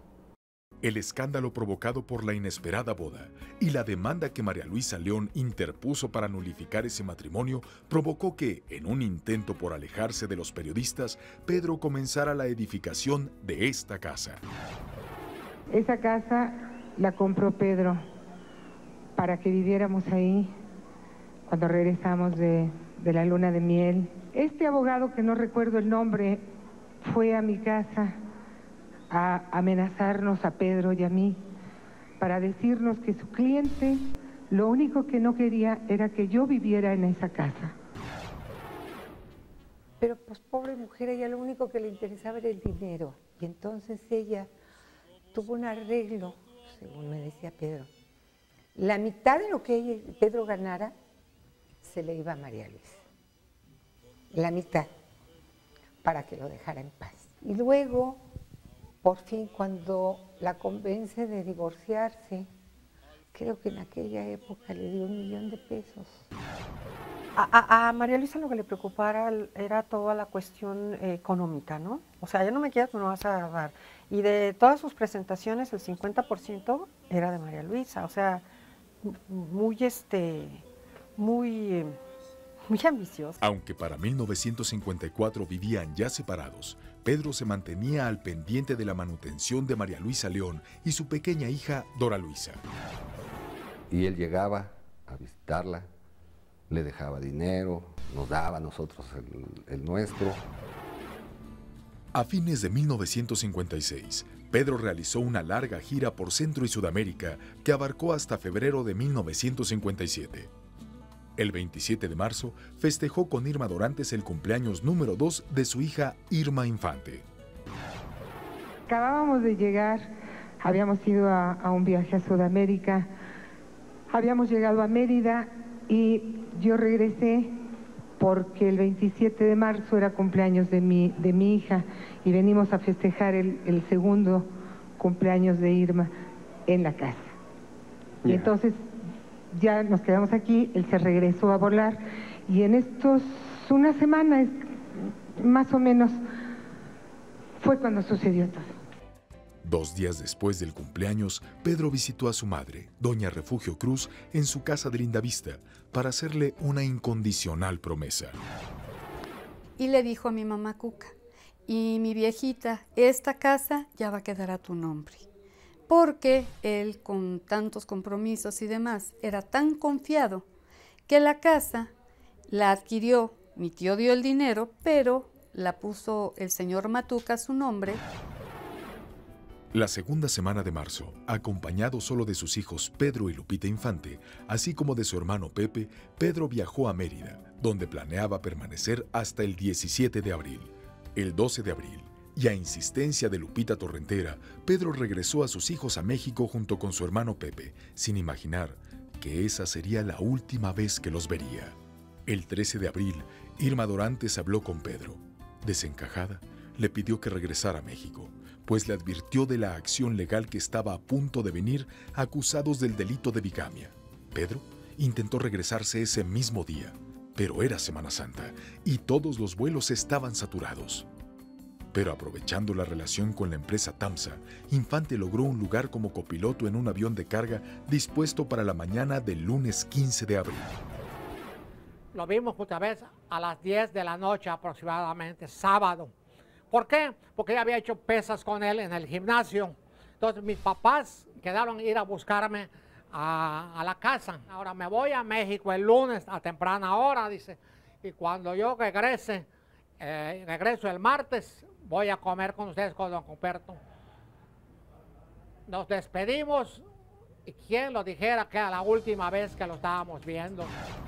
El escándalo provocado por la inesperada boda y la demanda que María Luisa León interpuso para nulificar ese matrimonio provocó que, en un intento por alejarse de los periodistas, Pedro comenzara la edificación de esta casa. Esa casa la compró Pedro para que viviéramos ahí cuando regresamos de la luna de miel. Este abogado, que no recuerdo el nombre, fue a mi casa a amenazarnos a Pedro y a mí, para decirnos que su cliente lo único que no quería era que yo viviera en esa casa. Pero pues pobre mujer, ella lo único que le interesaba era el dinero, y entonces ella tuvo un arreglo, según me decía Pedro, la mitad de lo que Pedro ganara se le iba a María Luisa, la mitad, para que lo dejara en paz. Y luego, por fin, cuando la convence de divorciarse, creo que en aquella época le dio 1 millón de pesos. A María Luisa lo que le preocupara era toda la cuestión económica, ¿no? O sea, ya no me quieras, no vas a dar. Y de todas sus presentaciones, el 50% era de María Luisa. O sea, muy ambicioso. Aunque para 1954 vivían ya separados, Pedro se mantenía al pendiente de la manutención de María Luisa León y su pequeña hija Dora Luisa. Y él llegaba a visitarla, le dejaba dinero, nos daba a nosotros el nuestro. A fines de 1956, Pedro realizó una larga gira por Centro y Sudamérica que abarcó hasta febrero de 1957. El 27 de marzo festejó con Irma Dorantes el cumpleaños número 2 de su hija Irma Infante. Acabábamos de llegar, habíamos ido a un viaje a Sudamérica, habíamos llegado a Mérida y yo regresé porque el 27 de marzo era cumpleaños de mi hija y venimos a festejar el segundo cumpleaños de Irma en la casa. Yeah. Y entonces... ya nos quedamos aquí, él se regresó a volar y en una semana más o menos fue cuando sucedió todo. 2 días después del cumpleaños, Pedro visitó a su madre, doña Refugio Cruz, en su casa de Lindavista para hacerle una incondicional promesa. Y le dijo a mi mamá Cuca, y mi viejita, esta casa ya va a quedar a tu nombre. Porque él, con tantos compromisos y demás, era tan confiado que la casa la adquirió Mi tío dio el dinero, pero la puso el señor Matouk a su nombre. La segunda semana de marzo, acompañado solo de sus hijos Pedro y Lupita Infante, así como de su hermano Pepe, Pedro viajó a Mérida, donde planeaba permanecer hasta el 17 de abril. El 12 de abril, y a insistencia de Lupita Torrentera, Pedro regresó a sus hijos a México junto con su hermano Pepe, sin imaginar que esa sería la última vez que los vería. El 13 de abril, Irma Dorantes habló con Pedro. Desencajada, le pidió que regresara a México, pues le advirtió de la acción legal que estaba a punto de venir acusados del delito de bigamia. Pedro intentó regresarse ese mismo día, pero era Semana Santa y todos los vuelos estaban saturados. Pero aprovechando la relación con la empresa Tamsa, Infante logró un lugar como copiloto en un avión de carga dispuesto para la mañana del lunes 15 de abril. Lo vimos otra vez a las 10 de la noche aproximadamente, sábado. ¿Por qué? Porque ya había hecho pesas con él en el gimnasio. Entonces mis papás quedaron ir a buscarme a la casa. Ahora me voy a México el lunes a temprana hora, dice. Y cuando yo regrese, regreso el martes, voy a comer con ustedes con don Cuperto. Nos despedimos. ¿Y quién lo dijera que era la última vez que lo estábamos viendo?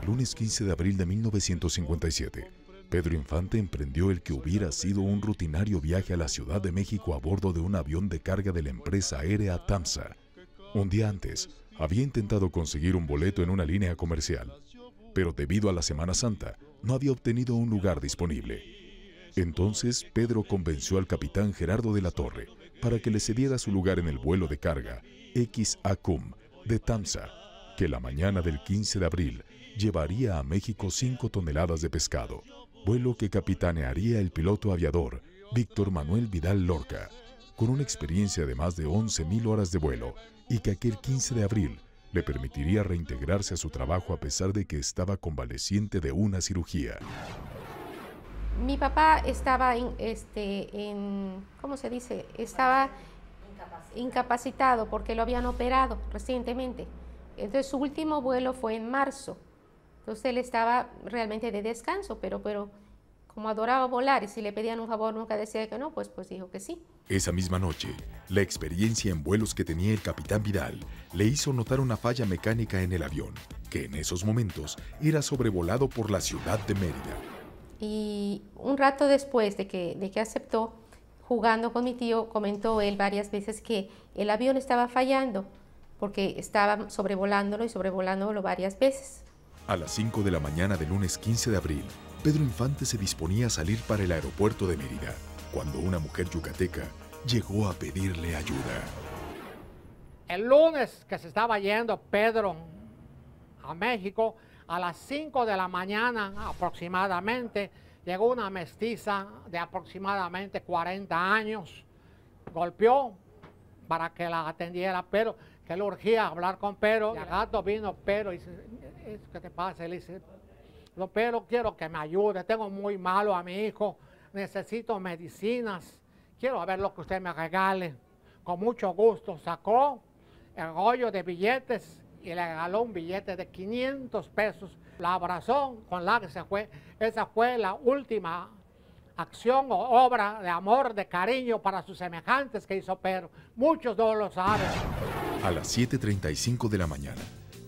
Lunes 15 de abril de 1957. Pedro Infante emprendió el que hubiera sido un rutinario viaje a la Ciudad de México a bordo de un avión de carga de la empresa aérea Tamsa. Un día antes, había intentado conseguir un boleto en una línea comercial, pero debido a la Semana Santa, no había obtenido un lugar disponible. Entonces, Pedro convenció al capitán Gerardo de la Torre para que le cediera su lugar en el vuelo de carga XA-KUM de Tamsa, que la mañana del 15 de abril llevaría a México 5 toneladas de pescado. Vuelo que capitanearía el piloto aviador Víctor Manuel Vidal Lorca, con una experiencia de más de 11.000 horas de vuelo y que aquel 15 de abril le permitiría reintegrarse a su trabajo a pesar de que estaba convaleciente de una cirugía. Mi papá estaba incapacitado porque lo habían operado recientemente. Entonces su último vuelo fue en marzo. Entonces él estaba realmente de descanso, pero como adoraba volar y si le pedían un favor nunca decía que no, pues dijo que sí. Esa misma noche, la experiencia en vuelos que tenía el capitán Vidal le hizo notar una falla mecánica en el avión, que en esos momentos era sobrevolado por la ciudad de Mérida. Y un rato después de que aceptó, jugando con mi tío, comentó él varias veces que el avión estaba fallando, porque estaba sobrevolándolo varias veces. A las 5 de la mañana del lunes 15 de abril, Pedro Infante se disponía a salir para el aeropuerto de Mérida, cuando una mujer yucateca llegó a pedirle ayuda. El lunes que se estaba yendo Pedro a México, a las 5 de la mañana aproximadamente, llegó una mestiza de aproximadamente 40 años, golpeó para que la atendiera Pedro, que le urgía hablar con Pedro. Y al rato vino Pedro y dice, ¿qué te pasa? Le dice, no, Pedro, quiero que me ayude, tengo muy malo a mi hijo, necesito medicinas, quiero ver lo que usted me regale. Con mucho gusto sacó el rollo de billetes y le regaló un billete de 500 pesos. La abrazó con la que se fue. Esa fue la última acción o obra de amor, de cariño para sus semejantes que hizo Pedro. Muchos no lo saben. A las 7:35 de la mañana,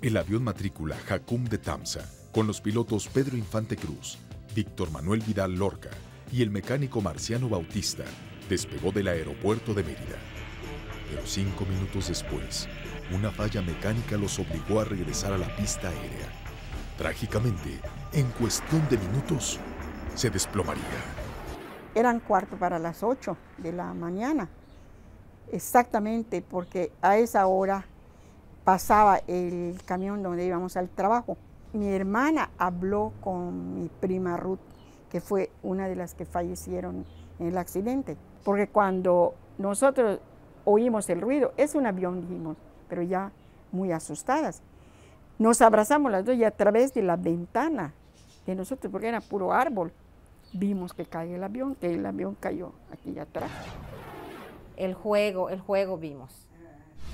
el avión matrícula XA-KUM de Tamsa, con los pilotos Pedro Infante Cruz, Víctor Manuel Vidal Lorca y el mecánico Marciano Bautista, despegó del aeropuerto de Mérida. Pero 5 minutos después, una falla mecánica los obligó a regresar a la pista aérea. Trágicamente, en cuestión de minutos, se desplomaría. Eran 7:45 de la mañana. Exactamente, porque a esa hora pasaba el camión donde íbamos al trabajo. Mi hermana habló con mi prima Ruth, que fue una de las que fallecieron en el accidente. Porque cuando nosotros oímos el ruido, es un avión, dijimos, pero ya muy asustadas. Nos abrazamos las dos y a través de la ventana de nosotros, porque era puro árbol, vimos que caía el avión, cayó aquí atrás. El juego vimos,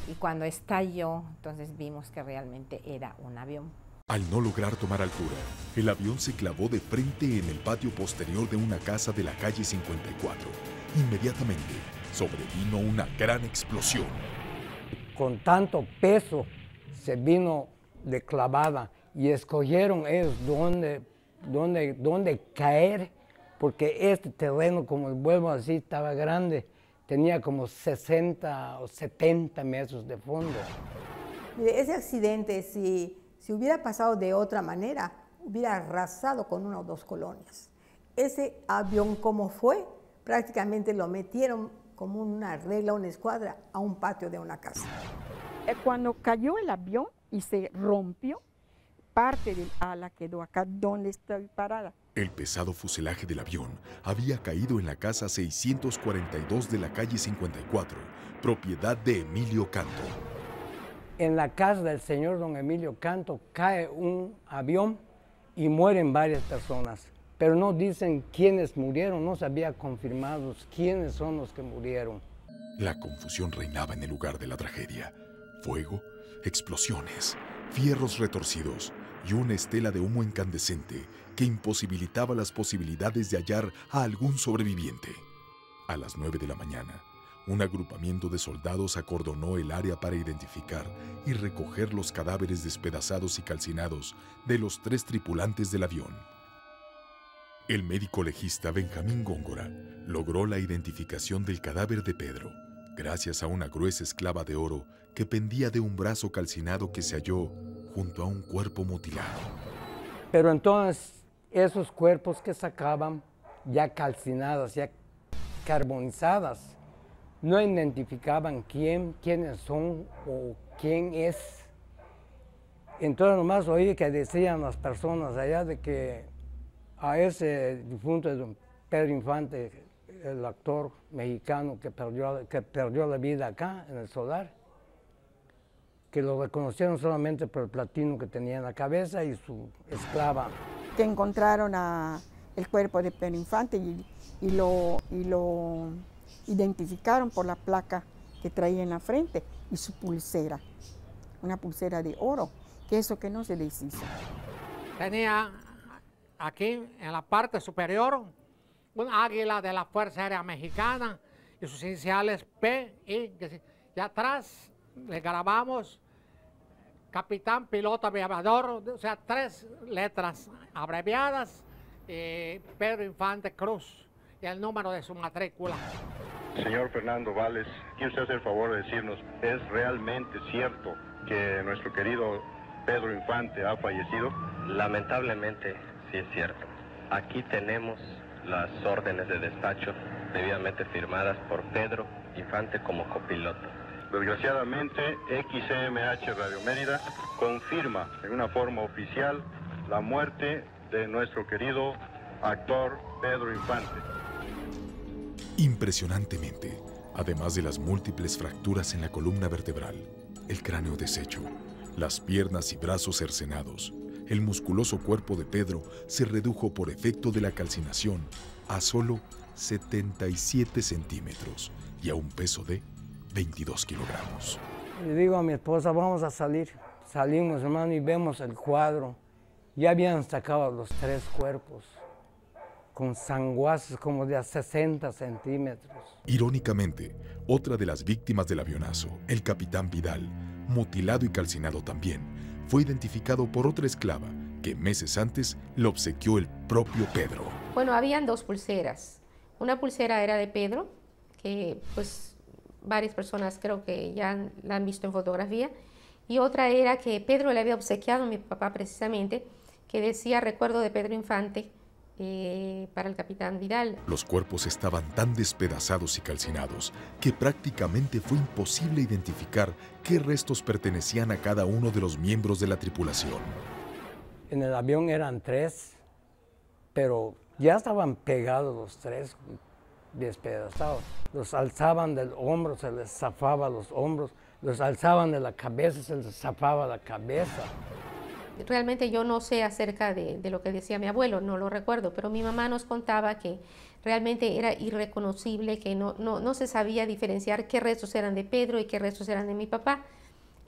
y cuando estalló, entonces vimos que realmente era un avión. Al no lograr tomar altura, el avión se clavó de frente en el patio posterior de una casa de la calle 54. Inmediatamente sobrevino una gran explosión. Con tanto peso se vino de clavada y escogieron ellos dónde caer, porque este terreno, como vuelvo a decir, estaba grande, tenía como 60 o 70 metros de fondo. Mire, ese accidente, si hubiera pasado de otra manera, hubiera arrasado con una o dos colonias. Ese avión, como fue, prácticamente lo metieron como una regla, una escuadra, a un patio de una casa. Cuando cayó el avión y se rompió, parte del ala quedó acá donde estoy parada. El pesado fuselaje del avión había caído en la casa 642 de la calle 54, propiedad de Emilio Canto. En la casa del señor don Emilio Canto cae un avión y mueren varias personas, pero no dicen quiénes murieron, no se había confirmado quiénes son los que murieron. La confusión reinaba en el lugar de la tragedia. Fuego, explosiones, fierros retorcidos y una estela de humo incandescente que imposibilitaba las posibilidades de hallar a algún sobreviviente. A las 9 de la mañana, un agrupamiento de soldados acordonó el área para identificar y recoger los cadáveres despedazados y calcinados de los 3 tripulantes del avión. El médico legista Benjamín Góngora logró la identificación del cadáver de Pedro, gracias a una gruesa esclava de oro que pendía de un brazo calcinado que se halló junto a un cuerpo mutilado. Pero entonces, esos cuerpos que sacaban, ya calcinadas, ya carbonizadas, no identificaban quiénes son o quién es. Entonces nomás oí que decían las personas allá de que a ese difunto de don Pedro Infante, el actor mexicano que perdió la vida acá, en el solar, que lo reconocieron solamente por el platino que tenía en la cabeza y su esclava. Que encontraron el cuerpo de Pedro Infante y lo identificaron por la placa que traía en la frente y su pulsera, una pulsera de oro, que eso que no se deshizo. Tenía aquí en la parte superior un águila de la Fuerza Aérea Mexicana y sus iniciales P, y atrás le grabamos capitán, piloto, aviador, o sea, 3 letras abreviadas, Pedro Infante Cruz, y el número de su matrícula. Señor Fernando Valles, ¿quién se hace el favor de decirnos, es realmente cierto que nuestro querido Pedro Infante ha fallecido? Lamentablemente, sí es cierto. Aquí tenemos las órdenes de despacho debidamente firmadas por Pedro Infante como copiloto. Desgraciadamente, XCMH Radio Mérida confirma en una forma oficial la muerte de nuestro querido actor Pedro Infante. Impresionantemente, además de las múltiples fracturas en la columna vertebral, el cráneo deshecho, las piernas y brazos cercenados, el musculoso cuerpo de Pedro se redujo por efecto de la calcinación a solo 77 centímetros y a un peso de 22 kilogramos. Le digo a mi esposa, vamos a salir. Salimos, hermano, y vemos el cuadro. Ya habían sacado los 3 cuerpos, con sanguazos como de a 60 centímetros. Irónicamente, otra de las víctimas del avionazo, el capitán Vidal, mutilado y calcinado también, fue identificado por otra esclava que meses antes le obsequió el propio Pedro. Bueno, habían 2 pulseras. Una pulsera era de Pedro, que pues varias personas creo que ya la han visto en fotografía, y otra era que Pedro le había obsequiado a mi papá precisamente, que decía recuerdo de Pedro Infante para el capitán Vidal. Los cuerpos estaban tan despedazados y calcinados que prácticamente fue imposible identificar qué restos pertenecían a cada uno de los miembros de la tripulación. En el avión eran 3, pero ya estaban pegados los 3. Despedazados, los alzaban del hombro, se les zafaba los hombros, los alzaban de la cabeza, se les zafaba la cabeza. Realmente yo no sé acerca de lo que decía mi abuelo, no lo recuerdo, pero mi mamá nos contaba que realmente era irreconocible, que no se sabía diferenciar qué restos eran de Pedro y qué restos eran de mi papá,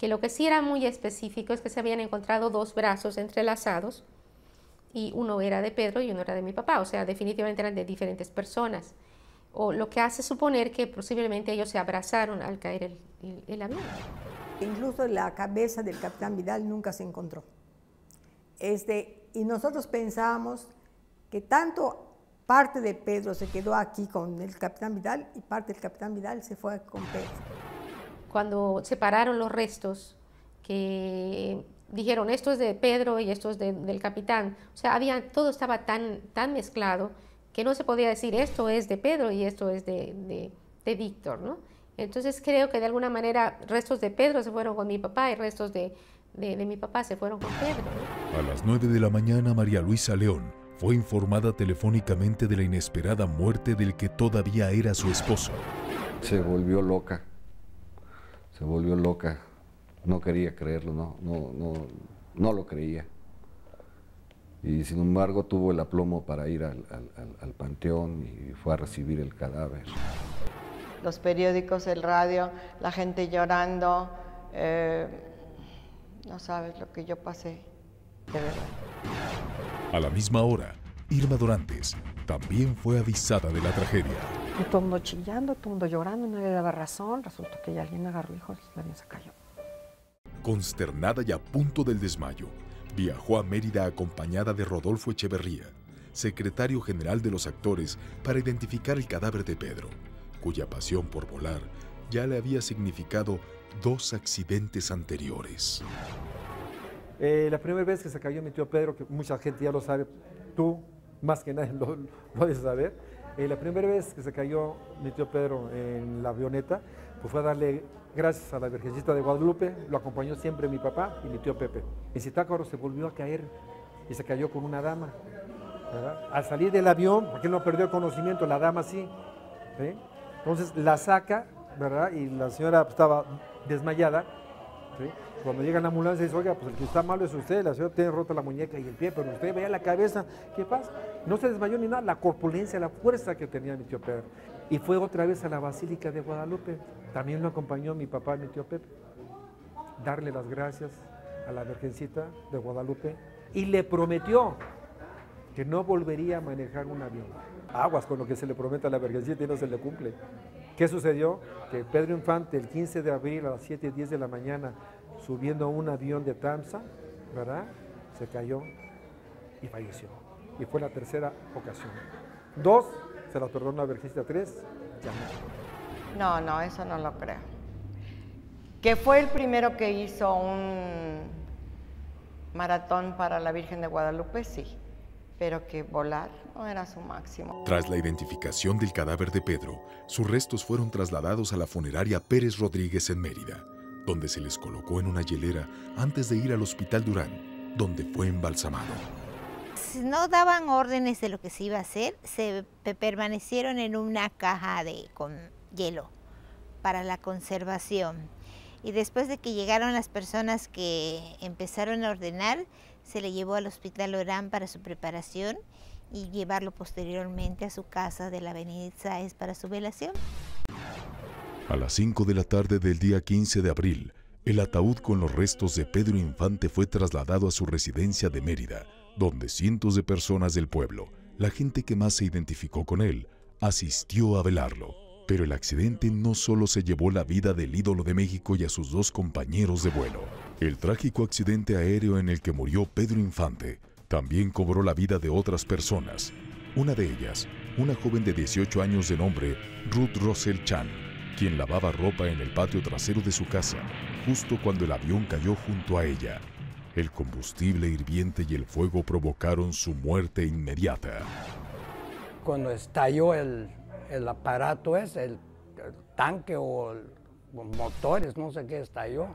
que lo que sí era muy específico es que se habían encontrado dos brazos entrelazados y uno era de Pedro y uno era de mi papá, o sea, definitivamente eran de diferentes personas, o lo que hace suponer que posiblemente ellos se abrazaron al caer el avión. Incluso la cabeza del capitán Vidal nunca se encontró. Y nosotros pensábamos que tanto parte de Pedro se quedó aquí con el capitán Vidal y parte del capitán Vidal se fue con Pedro. Cuando separaron los restos, que dijeron esto es de Pedro y esto es del capitán, o sea, todo estaba tan mezclado que no se podía decir esto es de Pedro y esto es de Víctor, ¿no? Entonces creo que de alguna manera restos de Pedro se fueron con mi papá y restos de mi papá se fueron con Pedro. A las 9 de la mañana, María Luisa León fue informada telefónicamente de la inesperada muerte del que todavía era su esposo. Se volvió loca, no quería creerlo, no lo creía. Y sin embargo tuvo el aplomo para ir al panteón y fue a recibir el cadáver. Los periódicos, el radio, la gente llorando, no sabes lo que yo pasé, de verdad. A la misma hora, Irma Dorantes también fue avisada de la tragedia. Y todo el mundo chillando, todo el mundo llorando, nadie daba razón, resultó que ya alguien agarró hijos y nadie se cayó. Consternada y a punto del desmayo, viajó a Mérida acompañada de Rodolfo Echeverría, secretario general de los actores, para identificar el cadáver de Pedro, cuya pasión por volar ya le había significado dos accidentes anteriores. La primera vez que se cayó mi tío Pedro, que mucha gente ya lo sabe, tú más que nadie lo debes saber, la primera vez que se cayó mi tío Pedro en la avioneta, pues fue a darle gracias a la Virgencita de Guadalupe, lo acompañó siempre mi papá y mi tío Pepe. En Zitácuaro se volvió a caer y se cayó con una dama, ¿verdad? Al salir del avión, porque él no perdió el conocimiento, la dama sí, ¿sí? Entonces la saca, ¿verdad? Y la señora estaba desmayada, ¿sí? Cuando llega la ambulancia dice, oiga, pues el que está malo es usted, la señora tiene rota la muñeca y el pie, pero usted vea la cabeza, ¿qué pasa? No se desmayó ni nada, la corpulencia, la fuerza que tenía mi tío Pedro. Y fue otra vez a la Basílica de Guadalupe, también lo acompañó mi papá y mi tío Pepe, darle las gracias a la Virgencita de Guadalupe y le prometió que no volvería a manejar un avión. Aguas con lo que se le promete a la Virgencita y no se le cumple. ¿Qué sucedió? Que Pedro Infante, el 15 de abril a las 7:10 de la mañana, subiendo a un avión de Tamsa, ¿verdad?, se cayó y falleció. Y fue la tercera ocasión. Dos, se la perdonó la Virgencita, tres, ya no. No, eso no lo creo. Que fue el primero que hizo un maratón para la Virgen de Guadalupe, sí. Pero que volar no era su máximo. Tras la identificación del cadáver de Pedro, sus restos fueron trasladados a la funeraria Pérez Rodríguez en Mérida, donde se les colocó en una hielera antes de ir al Hospital Durán, donde fue embalsamado. Si no daban órdenes de lo que se iba a hacer, se permanecieron en una caja con hielo para la conservación. Y después de que llegaron las personas que empezaron a ordenar, se le llevó al Hospital Orán para su preparación y llevarlo posteriormente a su casa de la Avenida Sáez para su velación. A las 5 de la tarde del día 15 de abril, el ataúd con los restos de Pedro Infante fue trasladado a su residencia de Mérida, donde cientos de personas del pueblo, la gente que más se identificó con él, asistió a velarlo. Pero el accidente no solo se llevó la vida del ídolo de México y a sus dos compañeros de vuelo. El trágico accidente aéreo en el que murió Pedro Infante también cobró la vida de otras personas. Una de ellas, una joven de 18 años de nombre Ruth Russell Chan, quien lavaba ropa en el patio trasero de su casa, justo cuando el avión cayó junto a ella. El combustible hirviente y el fuego provocaron su muerte inmediata. Cuando estalló el aparato es el tanque o los motores, no sé qué estalló.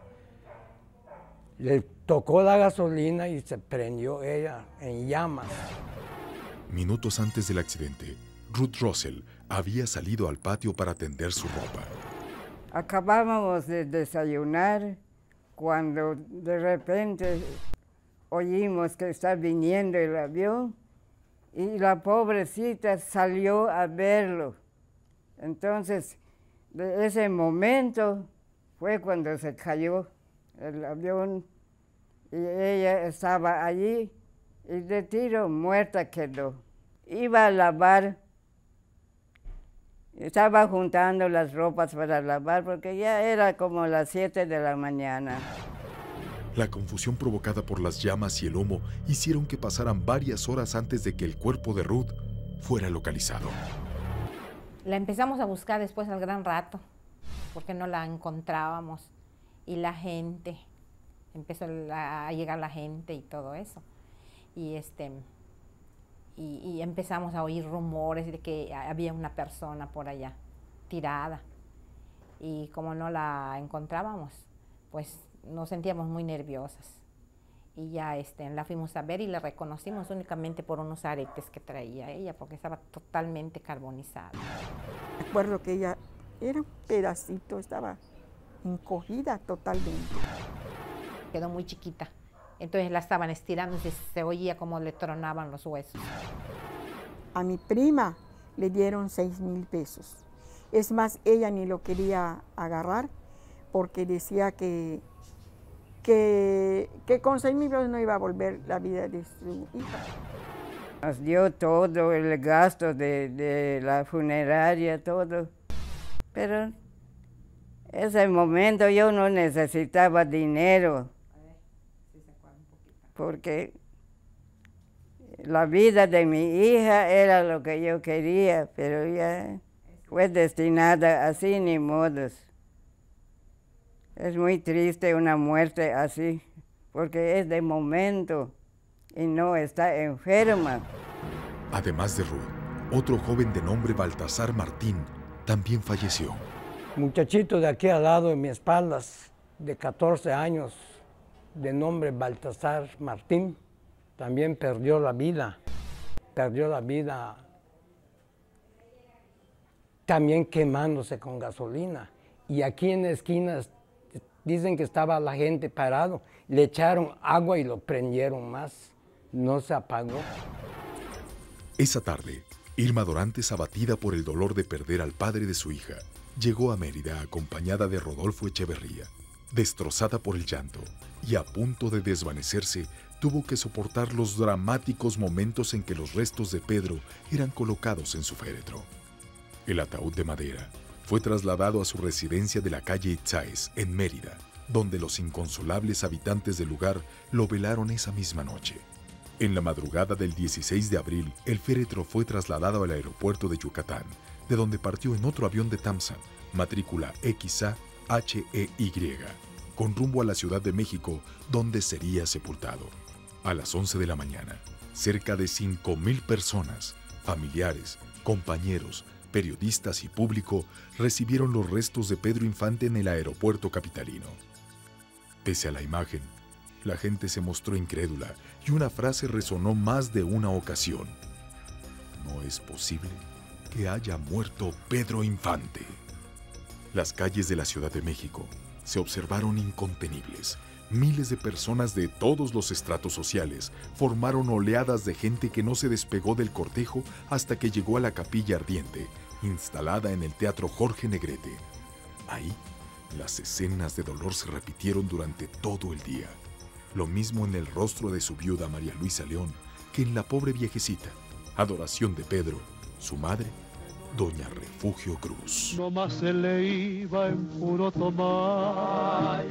Le tocó la gasolina y se prendió ella en llamas. Minutos antes del accidente, Ruth Russell había salido al patio para tender su ropa. Acabábamos de desayunar cuando de repente oímos que está viniendo el avión y la pobrecita salió a verlo. Entonces, de ese momento fue cuando se cayó el avión y ella estaba allí y de tiro muerta quedó. Iba a lavar, estaba juntando las ropas para lavar porque ya era como las 7 de la mañana. La confusión provocada por las llamas y el humo hicieron que pasaran varias horas antes de que el cuerpo de Ruth fuera localizado. La empezamos a buscar después al gran rato, porque no la encontrábamos. Y la gente, empezó a llegar la gente y todo eso. Y empezamos a oír rumores de que había una persona por allá, tirada. Y como no la encontrábamos, pues nos sentíamos muy nerviosas. Y ya la fuimos a ver y la reconocimos únicamente por unos aretes que traía ella, porque estaba totalmente carbonizada. Recuerdo que ella era un pedacito, estaba encogida totalmente. Quedó muy chiquita, entonces la estaban estirando y se oía cómo le tronaban los huesos. A mi prima le dieron 6,000 pesos. Es más, ella ni lo quería agarrar porque decía que con 6,000 pesos no iba a volver la vida de su hija. Nos dio todo el gasto de la funeraria, todo. Pero ese momento yo no necesitaba dinero, porque la vida de mi hija era lo que yo quería, pero ya fue destinada así, ni modos. Es muy triste una muerte así, porque es de momento y no está enferma. Además de Ruth, otro joven de nombre Baltasar Martín también falleció. Muchachito de aquí al lado, en mi espalda, de 14 años, de nombre Baltasar Martín, también perdió la vida. Perdió la vida también quemándose con gasolina. Y aquí en la esquina dicen que estaba la gente parado. Le echaron agua y lo prendieron más. No se apagó. Esa tarde, Irma Dorantes, abatida por el dolor de perder al padre de su hija, llegó a Mérida acompañada de Rodolfo Echeverría. Destrozada por el llanto y a punto de desvanecerse, tuvo que soportar los dramáticos momentos en que los restos de Pedro eran colocados en su féretro. El ataúd de madera fue trasladado a su residencia de la calle Itzáez, en Mérida, donde los inconsolables habitantes del lugar lo velaron esa misma noche. En la madrugada del 16 de abril, el féretro fue trasladado al aeropuerto de Yucatán, de donde partió en otro avión de Tamsa, matrícula XA-HEY, con rumbo a la Ciudad de México, donde sería sepultado. A las 11 de la mañana, cerca de 5,000 personas, familiares, compañeros, periodistas y público, recibieron los restos de Pedro Infante en el aeropuerto capitalino. Pese a la imagen, la gente se mostró incrédula y una frase resonó más de una ocasión. No es posible que haya muerto Pedro Infante. Las calles de la Ciudad de México se observaron incontenibles. Miles de personas de todos los estratos sociales formaron oleadas de gente que no se despegó del cortejo hasta que llegó a la capilla ardiente, instalada en el Teatro Jorge Negrete. Ahí, las escenas de dolor se repitieron durante todo el día. Lo mismo en el rostro de su viuda María Luisa León que en la pobre viejecita, adoración de Pedro, su madre, doña Refugio Cruz. No más se le iba en puro tomar.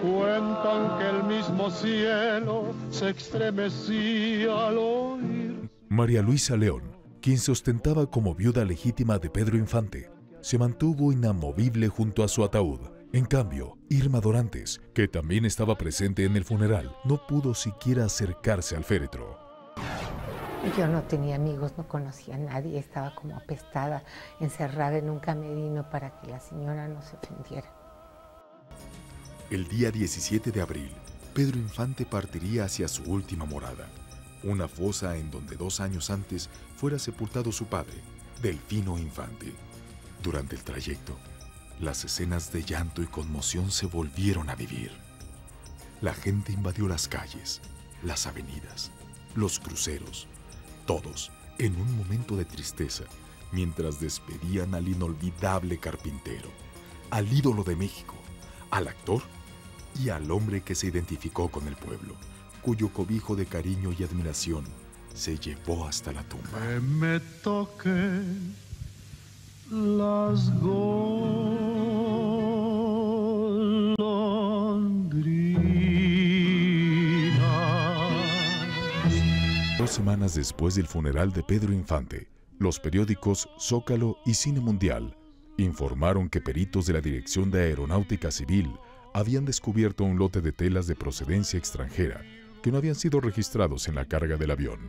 Cuentan que el mismo cielo se estremecía al oír. María Luisa León, quien se ostentaba como viuda legítima de Pedro Infante, se mantuvo inamovible junto a su ataúd. En cambio, Irma Dorantes, que también estaba presente en el funeral, no pudo siquiera acercarse al féretro. Yo no tenía amigos, no conocía a nadie, estaba como apestada, encerrada en un camerino para que la señora no se ofendiera. El día 17 de abril, Pedro Infante partiría hacia su última morada, una fosa en donde 2 años antes fuera sepultado su padre, Delfino Infante. Durante el trayecto, las escenas de llanto y conmoción se volvieron a vivir. La gente invadió las calles, las avenidas, los cruceros. Todos, en un momento de tristeza, mientras despedían al inolvidable carpintero, al ídolo de México, al actor y al hombre que se identificó con el pueblo, cuyo cobijo de cariño y admiración se llevó hasta la tumba. Que me toquen las golondrinas. 2 semanas después del funeral de Pedro Infante, los periódicos Zócalo y Cine Mundial informaron que peritos de la Dirección de Aeronáutica Civil habían descubierto un lote de telas de procedencia extranjera que no habían sido registrados en la carga del avión.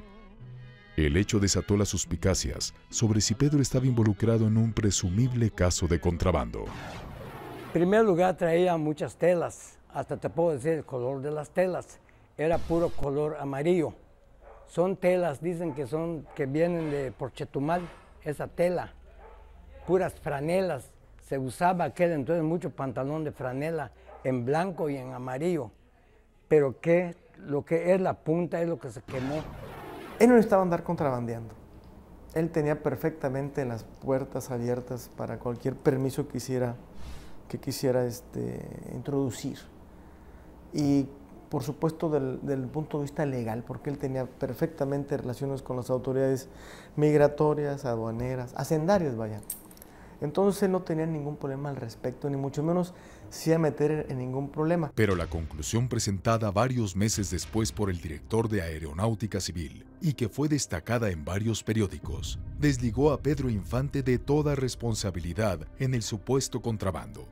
El hecho desató las suspicacias sobre si Pedro estaba involucrado en un presumible caso de contrabando. En primer lugar, traía muchas telas, hasta te puedo decir el color de las telas, era puro color amarillo. Son telas, dicen que son, que vienen de Porchetumal, esa tela, puras franelas, se usaba aquel entonces mucho pantalón de franela en blanco y en amarillo, pero que lo que es la punta es lo que se quemó. Él no necesitaba andar contrabandeando. Él tenía perfectamente las puertas abiertas para cualquier permiso que quisiera introducir. Y por supuesto del punto de vista legal, porque él tenía perfectamente relaciones con las autoridades migratorias, aduaneras, hacendarias, vaya. Entonces él no tenía ningún problema al respecto, ni mucho menos se iba a meter en ningún problema. Pero la conclusión presentada varios meses después por el director de Aeronáutica Civil, y que fue destacada en varios periódicos, desligó a Pedro Infante de toda responsabilidad en el supuesto contrabando,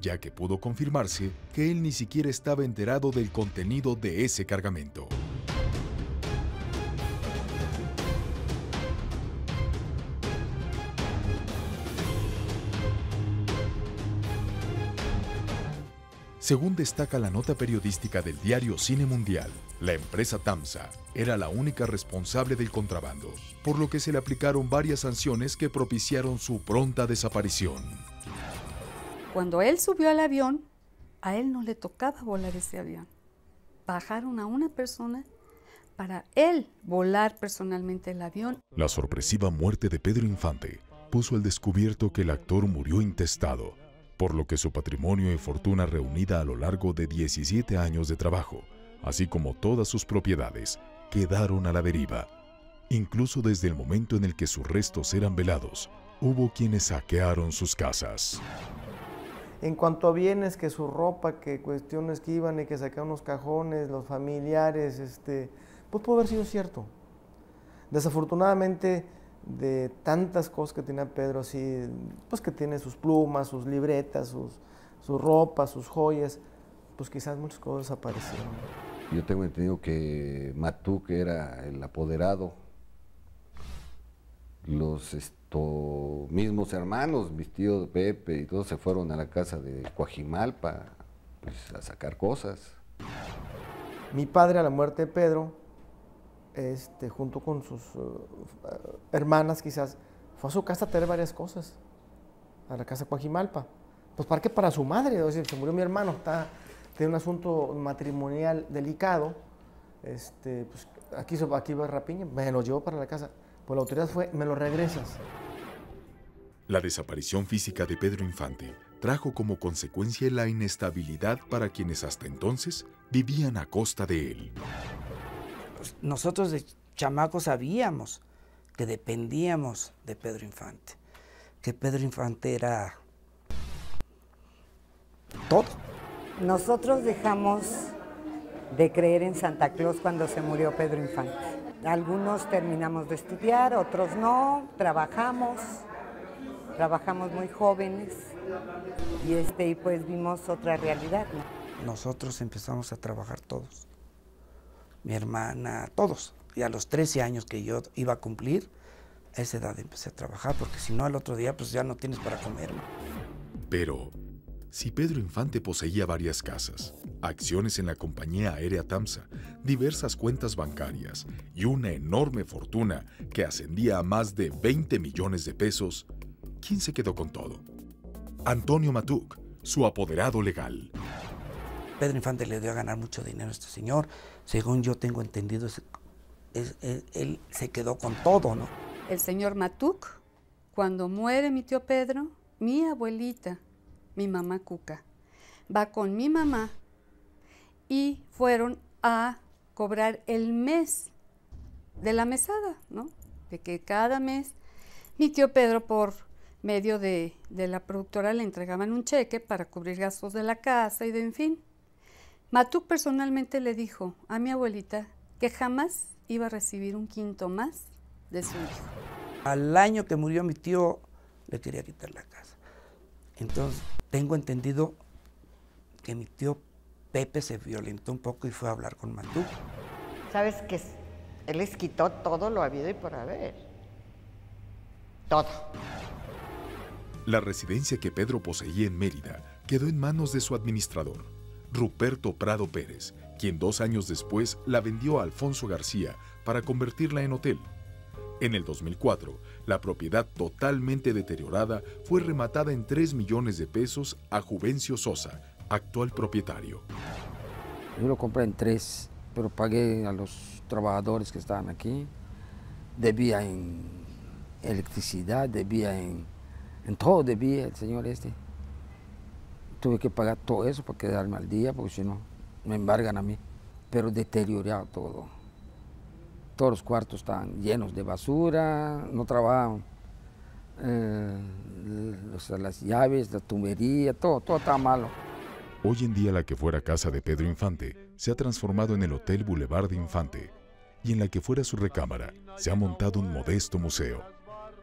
ya que pudo confirmarse que él ni siquiera estaba enterado del contenido de ese cargamento. Según destaca la nota periodística del diario Cine Mundial, la empresa Tamsa era la única responsable del contrabando, por lo que se le aplicaron varias sanciones que propiciaron su pronta desaparición. Cuando él subió al avión, a él no le tocaba volar ese avión. Bajaron a una persona para él volar personalmente el avión. La sorpresiva muerte de Pedro Infante puso al descubierto que el actor murió intestado, por lo que su patrimonio y fortuna reunida a lo largo de 17 años de trabajo, así como todas sus propiedades, quedaron a la deriva. Incluso desde el momento en el que sus restos eran velados, hubo quienes saquearon sus casas. En cuanto a bienes, que su ropa, que cuestiones que iban y que sacaron los cajones, los familiares, pues pudo haber sido cierto. Desafortunadamente, de tantas cosas que tenía Pedro, así, pues que tiene sus plumas, sus libretas, su ropa, sus joyas, pues quizás muchas cosas desaparecieron. Yo tengo entendido que Matouk era el apoderado, los mismos hermanos, mis tíos Pepe y todos se fueron a la casa de Coajimalpa, pues, a sacar cosas. Mi padre, a la muerte de Pedro, junto con sus hermanas quizás, fue a su casa a traer varias cosas, a la casa de Coajimalpa. Pues ¿para qué? Para su madre, es decir, se murió mi hermano, tiene un asunto matrimonial delicado, pues aquí va rapiña, me lo llevó para la casa, pues la autoridad fue, me lo regresas. La desaparición física de Pedro Infante trajo como consecuencia la inestabilidad para quienes hasta entonces vivían a costa de él. Nosotros de chamacos sabíamos que dependíamos de Pedro Infante, que Pedro Infante era todo. Nosotros dejamos de creer en Santa Claus cuando se murió Pedro Infante. Algunos terminamos de estudiar, otros no, trabajamos muy jóvenes y, pues vimos otra realidad, ¿no? Nosotros empezamos a trabajar todos. Mi hermana, todos. Y a los 13 años que yo iba a cumplir, a esa edad empecé a trabajar, porque si no, al otro día pues ya no tienes para comer, ¿no? Pero, si Pedro Infante poseía varias casas, acciones en la compañía aérea Tamsa, diversas cuentas bancarias y una enorme fortuna que ascendía a más de 20 millones de pesos, ¿quién se quedó con todo? Antonio Matouk, su apoderado legal. Pedro Infante le dio a ganar mucho dinero a este señor. Según yo tengo entendido, él se quedó con todo, ¿no? El señor Matouk, cuando muere mi tío Pedro, mi abuelita, mi mamá Cuca, va con mi mamá y fueron a cobrar el mes de la mesada, ¿no? De que cada mes mi tío Pedro, por medio de la productora, le entregaban un cheque para cubrir gastos de la casa y de en fin. Matouk personalmente le dijo a mi abuelita que jamás iba a recibir un quinto más de su hijo. Al año que murió mi tío, le quería quitar la casa. Entonces, tengo entendido que mi tío Pepe se violentó un poco y fue a hablar con Matouk. ¿Sabes qué? Él les quitó todo lo habido y por haber. Todo. La residencia que Pedro poseía en Mérida quedó en manos de su administrador, Ruperto Prado Pérez, quien 2 años después la vendió a Alfonso García para convertirla en hotel. En el 2004, la propiedad totalmente deteriorada fue rematada en 3 millones de pesos a Juvencio Sosa, actual propietario. Yo lo compré en 3, pero pagué a los trabajadores que estaban aquí. Debía en electricidad, debía en todo, debía el señor este. Tuve que pagar todo eso para quedarme al día, porque si no, me embargan a mí. Pero deteriorado todo. Todos los cuartos estaban llenos de basura, no trabajaban. Las llaves, la tubería, todo estaba malo. Hoy en día la que fuera casa de Pedro Infante se ha transformado en el Hotel Boulevard de Infante, y en la que fuera su recámara se ha montado un modesto museo.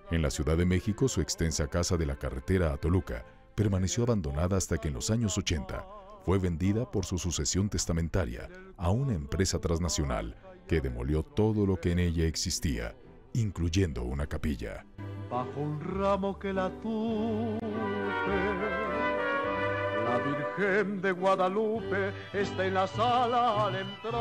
En la Ciudad de México, su extensa casa de la carretera a Toluca permaneció abandonada hasta que en los años 80 fue vendida por su sucesión testamentaria a una empresa transnacional que demolió todo lo que en ella existía, incluyendo una capilla. Bajo un ramo que la tupe, la Virgen de Guadalupe está en la sala al entrar.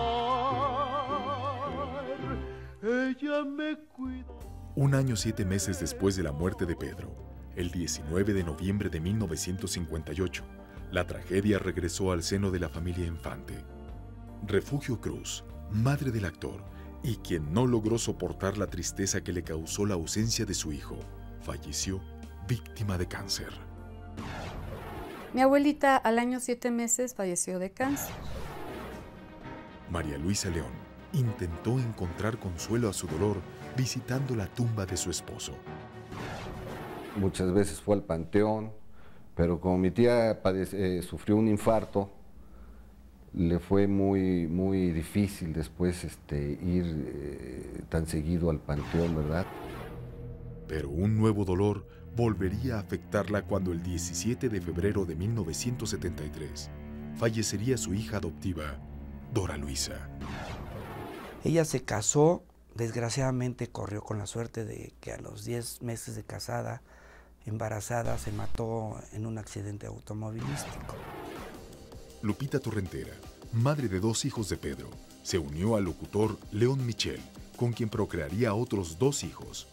Ella me cuidó. 1 año 7 meses después de la muerte de Pedro, el 19 de noviembre de 1958, la tragedia regresó al seno de la familia Infante. Refugio Cruz, madre del actor, y quien no logró soportar la tristeza que le causó la ausencia de su hijo, falleció víctima de cáncer. Mi abuelita al año 7 meses falleció de cáncer. María Luisa León intentó encontrar consuelo a su dolor visitando la tumba de su esposo. Muchas veces fue al panteón, pero como mi tía sufrió un infarto, le fue muy difícil después ir tan seguido al panteón, ¿verdad? Pero un nuevo dolor volvería a afectarla cuando el 17 de febrero de 1973 fallecería su hija adoptiva, Dora Luisa. Ella se casó, desgraciadamente corrió con la suerte de que a los 10 meses de casada, embarazada, se mató en un accidente automovilístico. Lupita Torrentera, madre de 2 hijos de Pedro, se unió al locutor León Michel, con quien procrearía otros 2 hijos.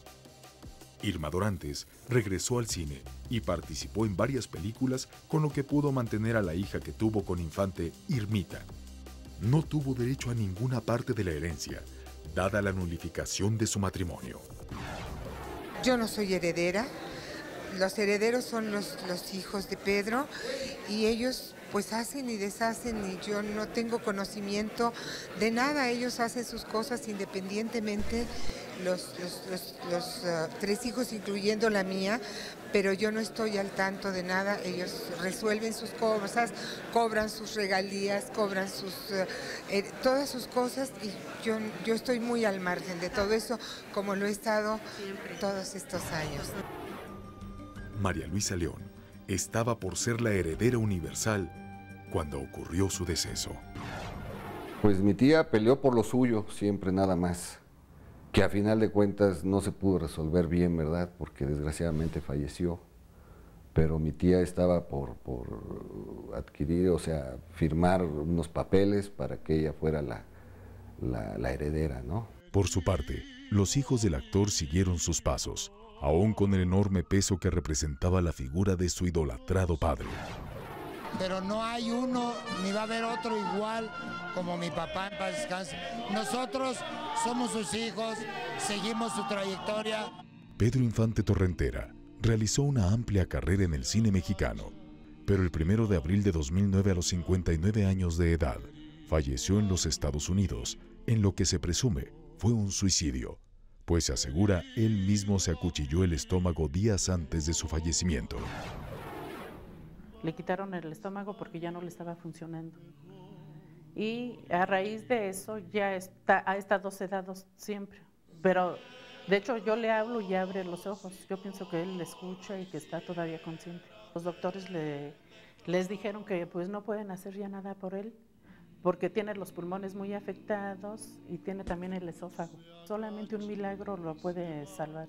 Irma Dorantes regresó al cine y participó en varias películas, con lo que pudo mantener a la hija que tuvo con Infante, Irmita. No tuvo derecho a ninguna parte de la herencia, dada la nulificación de su matrimonio. Yo no soy heredera, los herederos son los hijos de Pedro y ellos pues hacen y deshacen y yo no tengo conocimiento de nada. Ellos hacen sus cosas independientemente, los 3 hijos incluyendo la mía, pero yo no estoy al tanto de nada. Ellos resuelven sus cosas, cobran sus regalías, cobran sus todas sus cosas y yo estoy muy al margen de todo eso, como lo he estado siempre, todos estos años. María Luisa León estaba por ser la heredera universal cuando ocurrió su deceso. Pues mi tía peleó por lo suyo siempre, nada más, que a final de cuentas no se pudo resolver bien, ¿verdad? Porque desgraciadamente falleció, pero mi tía estaba por adquirir, o sea, firmar unos papeles para que ella fuera la heredera, ¿no? Por su parte, los hijos del actor siguieron sus pasos, aún con el enorme peso que representaba la figura de su idolatrado padre. Pero no hay uno, ni va a haber otro igual como mi papá, en paz descanse. Nosotros somos sus hijos, seguimos su trayectoria. Pedro Infante Torrentera realizó una amplia carrera en el cine mexicano, pero el 1 de abril de 2009, a los 59 años de edad, falleció en los Estados Unidos, en lo que se presume fue un suicidio, pues se asegura él mismo se acuchilló el estómago días antes de su fallecimiento. Le quitaron el estómago porque ya no le estaba funcionando. Y a raíz de eso ya ha estado sedado siempre. Pero de hecho yo le hablo y abre los ojos. Yo pienso que él le escucha y que está todavía consciente. Los doctores les dijeron que pues no pueden hacer ya nada por él, porque tiene los pulmones muy afectados y tiene también el esófago. Solamente un milagro lo puede salvar.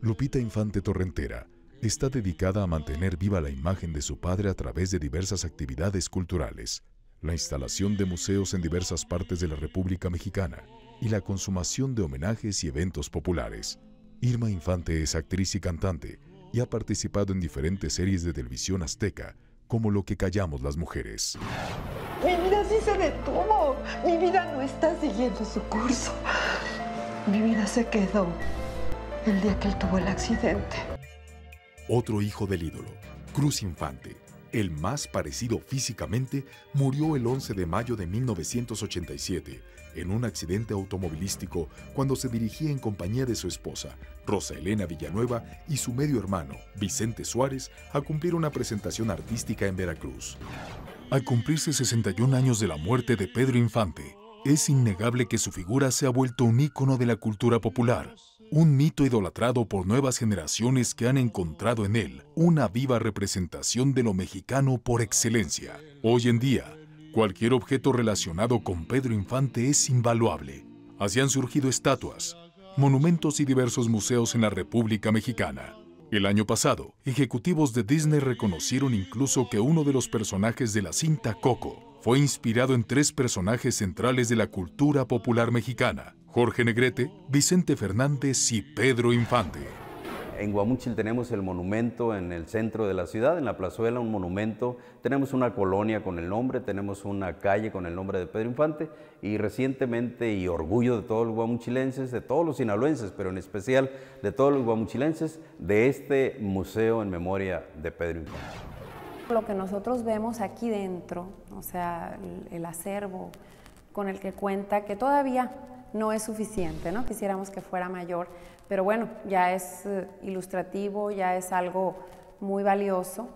Lupita Infante Torrentera está dedicada a mantener viva la imagen de su padre a través de diversas actividades culturales, la instalación de museos en diversas partes de la República Mexicana y la consumación de homenajes y eventos populares. Irma Infante es actriz y cantante y ha participado en diferentes series de televisión azteca, como Lo que callamos las mujeres. Mi vida sí se detuvo, mi vida no está siguiendo su curso. Mi vida se quedó el día que él tuvo el accidente. Otro hijo del ídolo, Cruz Infante, el más parecido físicamente, murió el 11 de mayo de 1987 en un accidente automovilístico cuando se dirigía en compañía de su esposa, Rosa Elena Villanueva, y su medio hermano, Vicente Suárez, a cumplir una presentación artística en Veracruz. Al cumplirse 61 años de la muerte de Pedro Infante, es innegable que su figura se ha vuelto un ícono de la cultura popular, un mito idolatrado por nuevas generaciones que han encontrado en él una viva representación de lo mexicano por excelencia. Hoy en día, cualquier objeto relacionado con Pedro Infante es invaluable. Así han surgido estatuas, monumentos y diversos museos en la República Mexicana. El año pasado, ejecutivos de Disney reconocieron incluso que uno de los personajes de la cinta Coco fue inspirado en tres personajes centrales de la cultura popular mexicana: Jorge Negrete, Vicente Fernández y Pedro Infante. En Guamúchil tenemos el monumento en el centro de la ciudad, en la plazuela, un monumento. Tenemos una colonia con el nombre, tenemos una calle con el nombre de Pedro Infante. Y recientemente, y orgullo de todos los guamuchilenses, de todos los sinaloenses, pero en especial de todos los guamuchilenses, de este museo en memoria de Pedro Infante. Lo que nosotros vemos aquí dentro, o sea, el acervo con el que cuenta, que todavía no es suficiente, ¿no? Quisiéramos que fuera mayor, pero bueno, ya es ilustrativo, ya es algo muy valioso.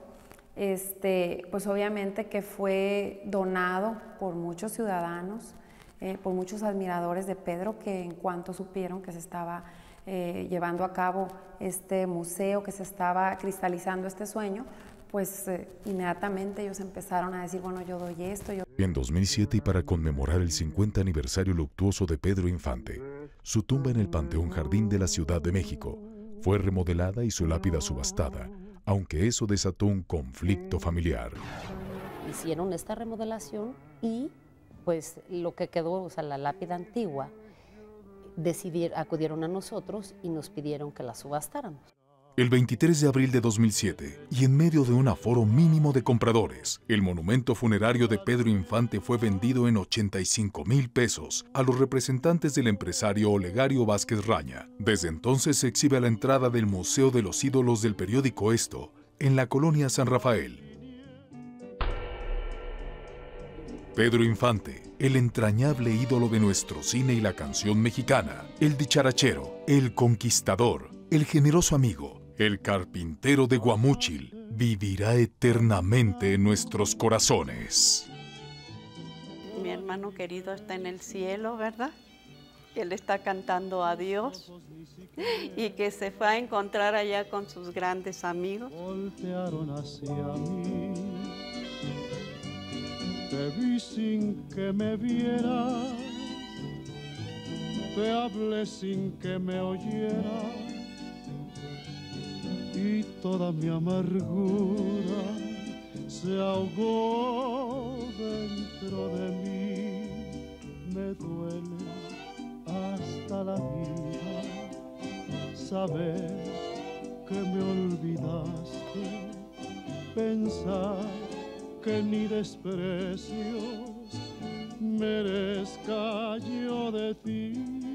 Pues obviamente que fue donado por muchos ciudadanos, por muchos admiradores de Pedro, que en cuanto supieron que se estaba llevando a cabo este museo, que se estaba cristalizando este sueño, pues inmediatamente ellos empezaron a decir, bueno, yo doy esto. En 2007, y para conmemorar el 50 aniversario luctuoso de Pedro Infante, su tumba en el Panteón Jardín de la Ciudad de México fue remodelada y su lápida subastada, aunque eso desató un conflicto familiar. Hicieron esta remodelación y pues lo que quedó, o sea, la lápida antigua, acudieron a nosotros y nos pidieron que la subastáramos. El 23 de abril de 2007, y en medio de un aforo mínimo de compradores, el monumento funerario de Pedro Infante fue vendido en 85,000 pesos a los representantes del empresario Olegario Vázquez Raña. Desde entonces se exhibe a la entrada del Museo de los Ídolos del periódico Esto, en la colonia San Rafael. Pedro Infante, el entrañable ídolo de nuestro cine y la canción mexicana, el dicharachero, el conquistador, el generoso amigo, el carpintero de Guamúchil, vivirá eternamente en nuestros corazones. Mi hermano querido está en el cielo, ¿verdad? Él está cantando a Dios y que se fue a encontrar allá con sus grandes amigos. Voltearon hacia mí, te vi sin que me vieras, te hablé sin que me oyeras. Y toda mi amargura se ahogó dentro de mí. Me duele hasta la vida saber que me olvidaste, pensar que ni desprecios merezca yo de ti.